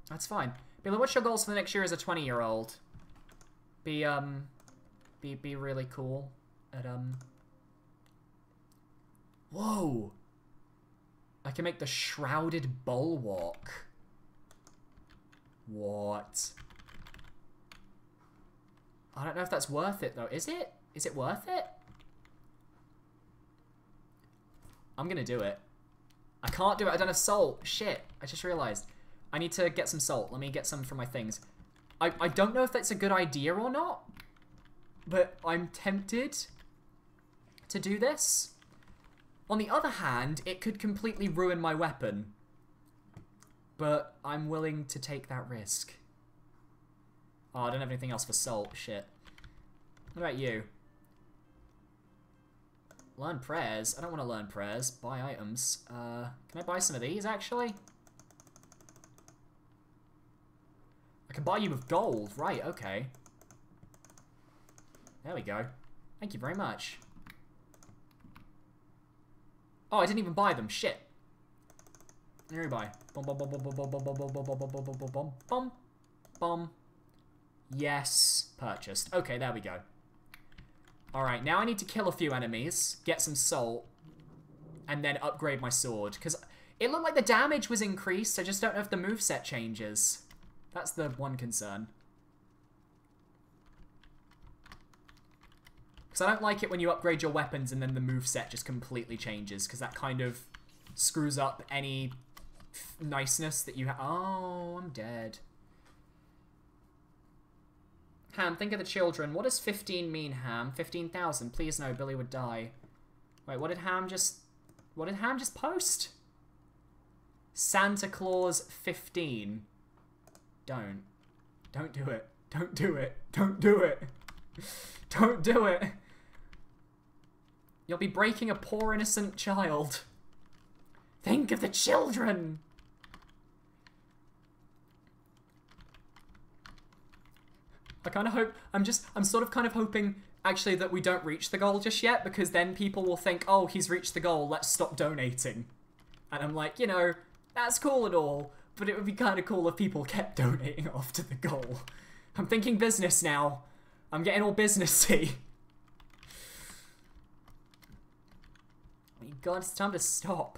That's fine. Bila, what's your goals for the next year as a 20-year-old? Be really cool at, Whoa! I can make the shrouded bulwark. What? I don't know if that's worth it, though. Is it? Is it worth it? I'm gonna do it. I can't do it. I don't have salt. Shit. I just realized. I need to get some salt. Let me get some from my things. I don't know if that's a good idea or not, but I'm tempted to do this. On the other hand, it could completely ruin my weapon, but I'm willing to take that risk. Oh, I don't have anything else for salt. Shit. What about you? Learn prayers. I don't want to learn prayers. Buy items. Can I buy some of these, actually? I can buy you with gold. Right, okay. There we go. Thank you very much. Oh, I didn't even buy them. Shit. Here we buy. Bum, bum, bum, bum, bum, bum, bum, bum, bum, bum, bum, bum, bum, bum. Yes. Purchased. Okay, there we go. Alright, now I need to kill a few enemies, get some salt, and then upgrade my sword. Because it looked like the damage was increased, I just don't know if the moveset changes. That's the one concern. Because I don't like it when you upgrade your weapons and then the moveset just completely changes. Because that kind of screws up any niceness that you have. Oh, I'm dead. Ham, think of the children. What does 15 mean, Ham? 15,000. Please no, Billy would die. Wait, what did Ham just post? Santa Claus 15. Don't. Don't do it. Don't do it. Don't do it. Don't do it. You'll be breaking a poor innocent child. Think of the children. I kind of hope, I'm sort of kind of hoping, actually, that we don't reach the goal just yet, because then people will think, oh, he's reached the goal, let's stop donating. And I'm like, you know, that's cool and all, but it would be kind of cool if people kept donating after the goal. I'm thinking business now. I'm getting all businessy. God, it's time to stop.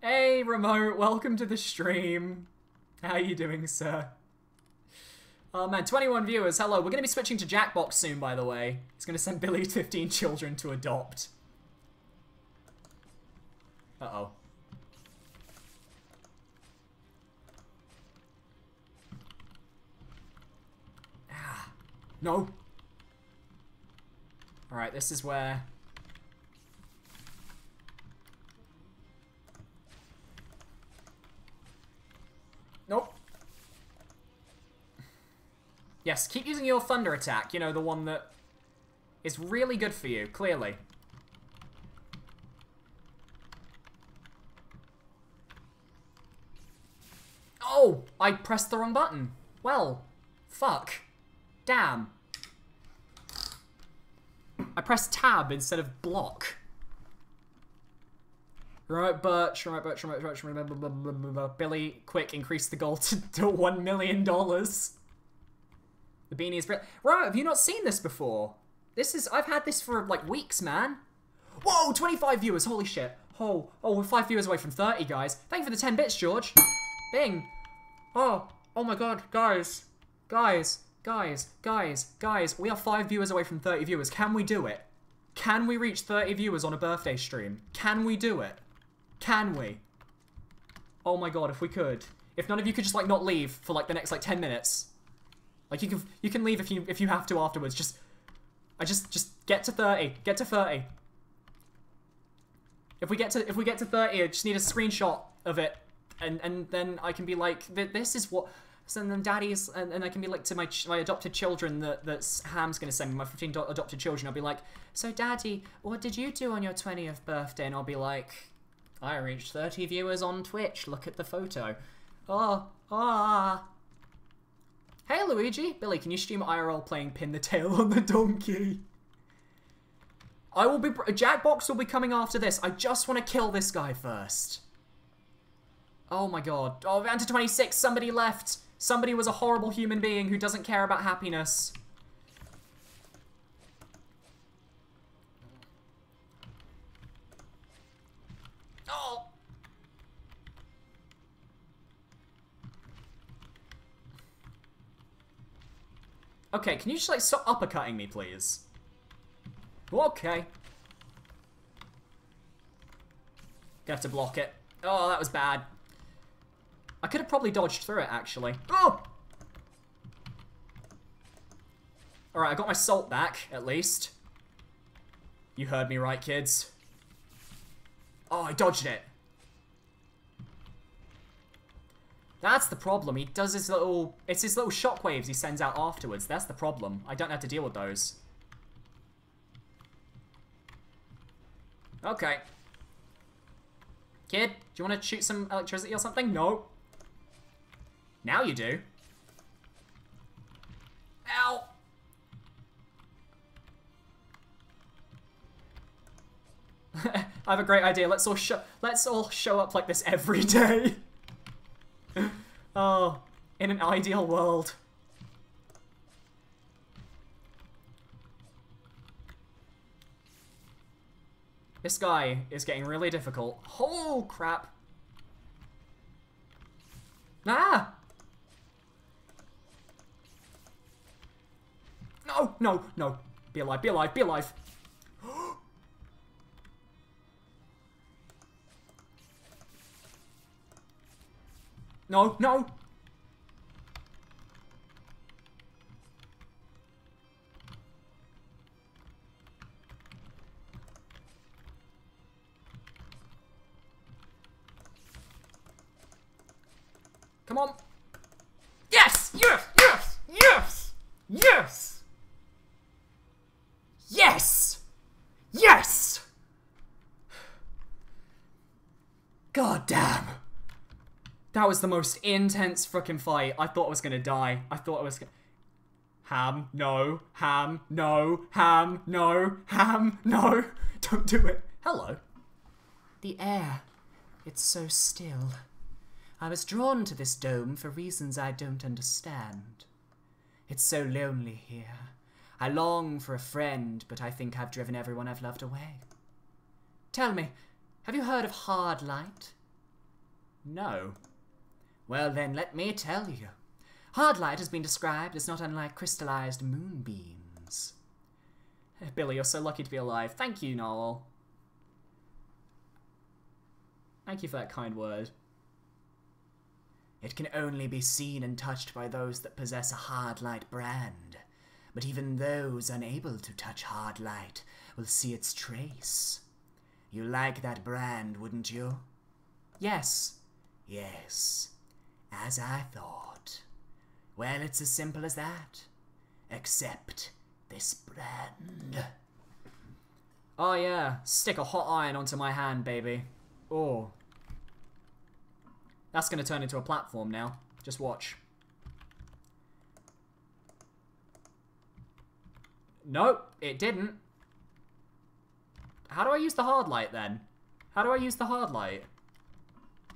Hey, Remote, welcome to the stream. How are you doing, sir? Oh man, 21 viewers, hello. We're gonna be switching to Jackbox soon, by the way. It's gonna send Billy 15 children to adopt. Uh-oh. Ah, no. All right, this is where... Nope. Yes, keep using your thunder attack. You know, the one that is really good for you, clearly. Oh, I pressed the wrong button. Well, fuck. Damn. I pressed tab instead of block. Remote Birch, Remote Birch, Remote Birch, Remote Billy, quick, increase the goal to $1 million. The beanie is... Right, have you not seen this before? This is... I've had this for, like, weeks, man. Whoa, 25 viewers. Holy shit. Oh, we're 5 viewers away from 30, guys. Thank you for the 10 bits, George. Bing. Oh, oh my god, guys. Guys. We are 5 viewers away from 30 viewers. Can we do it? Can we reach 30 viewers on a birthday stream? Can we do it? Can we? Oh my god, if we could. If none of you could just, like, not leave for, like, the next, like, 10 minutes... Like, you can leave if you have to afterwards. Just get to 30. Get to 30. If we get to 30, I just need a screenshot of it, and then I can be like, this is what. So then daddy's, and I can be like to my adopted children that Ham's gonna send me, my 15 adopted children. I'll be like, so daddy, what did you do on your 20th birthday? And I'll be like, I reached 30 viewers on Twitch. Look at the photo. Oh. Hey Luigi! Billy, can you stream IRL playing Pin the Tail on the Donkey? I will be- Jackbox will be coming after this. I just want to kill this guy first. Oh my god. Oh, down to 26! Somebody left! Somebody was a horrible human being who doesn't care about happiness. Oh! Okay, can you just, like, stop uppercutting me, please? Okay. Gonna have to block it. Oh, that was bad. I could have probably dodged through it, actually. Oh! Alright, I got my salt back, at least. You heard me right, kids. Oh, I dodged it. That's the problem. He does his little... It's his little shockwaves he sends out afterwards. That's the problem. I don't have to deal with those. Okay. Kid, do you want to shoot some electricity or something? No. Now you do. I have a great idea. Let's all show up like this every day. Oh, in an ideal world. This guy is getting really difficult. Oh, crap. Nah! No, no, no. Be alive, be alive, be alive. No, no. Come on. Yes, yes, yes, yes, yes. Yes! Yes! God damn. That was the most intense frickin' fight. I thought I was gonna die. I thought I was gonna... Ham, no. Ham, no. Ham, no. Ham, no. Don't do it. Hello. The air. It's so still. I was drawn to this dome for reasons I don't understand. It's so lonely here. I long for a friend, but I think I've driven everyone I've loved away. Tell me, have you heard of Hard Light? No. Well then, let me tell you. Hard Light has been described as not unlike crystallized moonbeams. Billy, you're so lucky to be alive. Thank you, Noel. Thank you for that kind word. It can only be seen and touched by those that possess a Hard Light brand. But even those unable to touch Hard Light will see its trace. You like that brand, wouldn't you? Yes. Yes. As I thought. Well, it's as simple as that. Except this brand. Oh yeah. Stick a hot iron onto my hand, baby. Oh. That's gonna turn into a platform now. Just watch. Nope, it didn't. How do I use the Hard Light then? How do I use the Hard Light?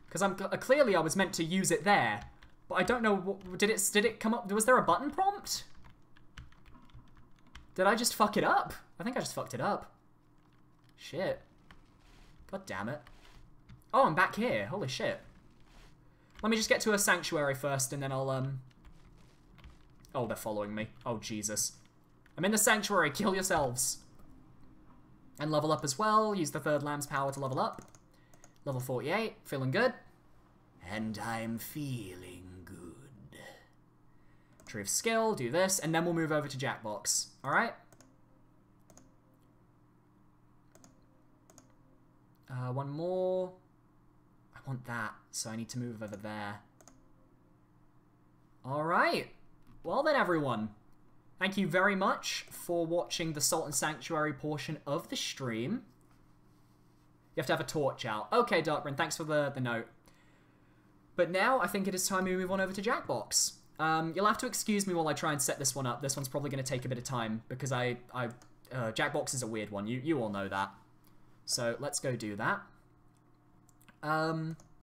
Because I'm clearly I was meant to use it there, but I don't know. What, did it come up? Was there a button prompt? Did I just fuck it up? I think I just fucked it up. Shit. God damn it. Oh, I'm back here. Holy shit. Let me just get to a sanctuary first, and then I'll Oh, they're following me. Oh Jesus. I'm in the sanctuary, kill yourselves. And level up as well, use the third lamb's power to level up. Level 48, feeling good. And I'm feeling good. Tree of skill, do this, and then we'll move over to Jackbox, all right? One more. I want that, so I need to move over there. All right, well then everyone. Thank you very much for watching the Salt and Sanctuary portion of the stream. You have to have a torch out. Okay, Darkrin, thanks for the note. But now I think it is time we move on over to Jackbox. You'll have to excuse me while I try and set this one up. This one's probably going to take a bit of time because I Jackbox is a weird one. You all know that. So let's go do that.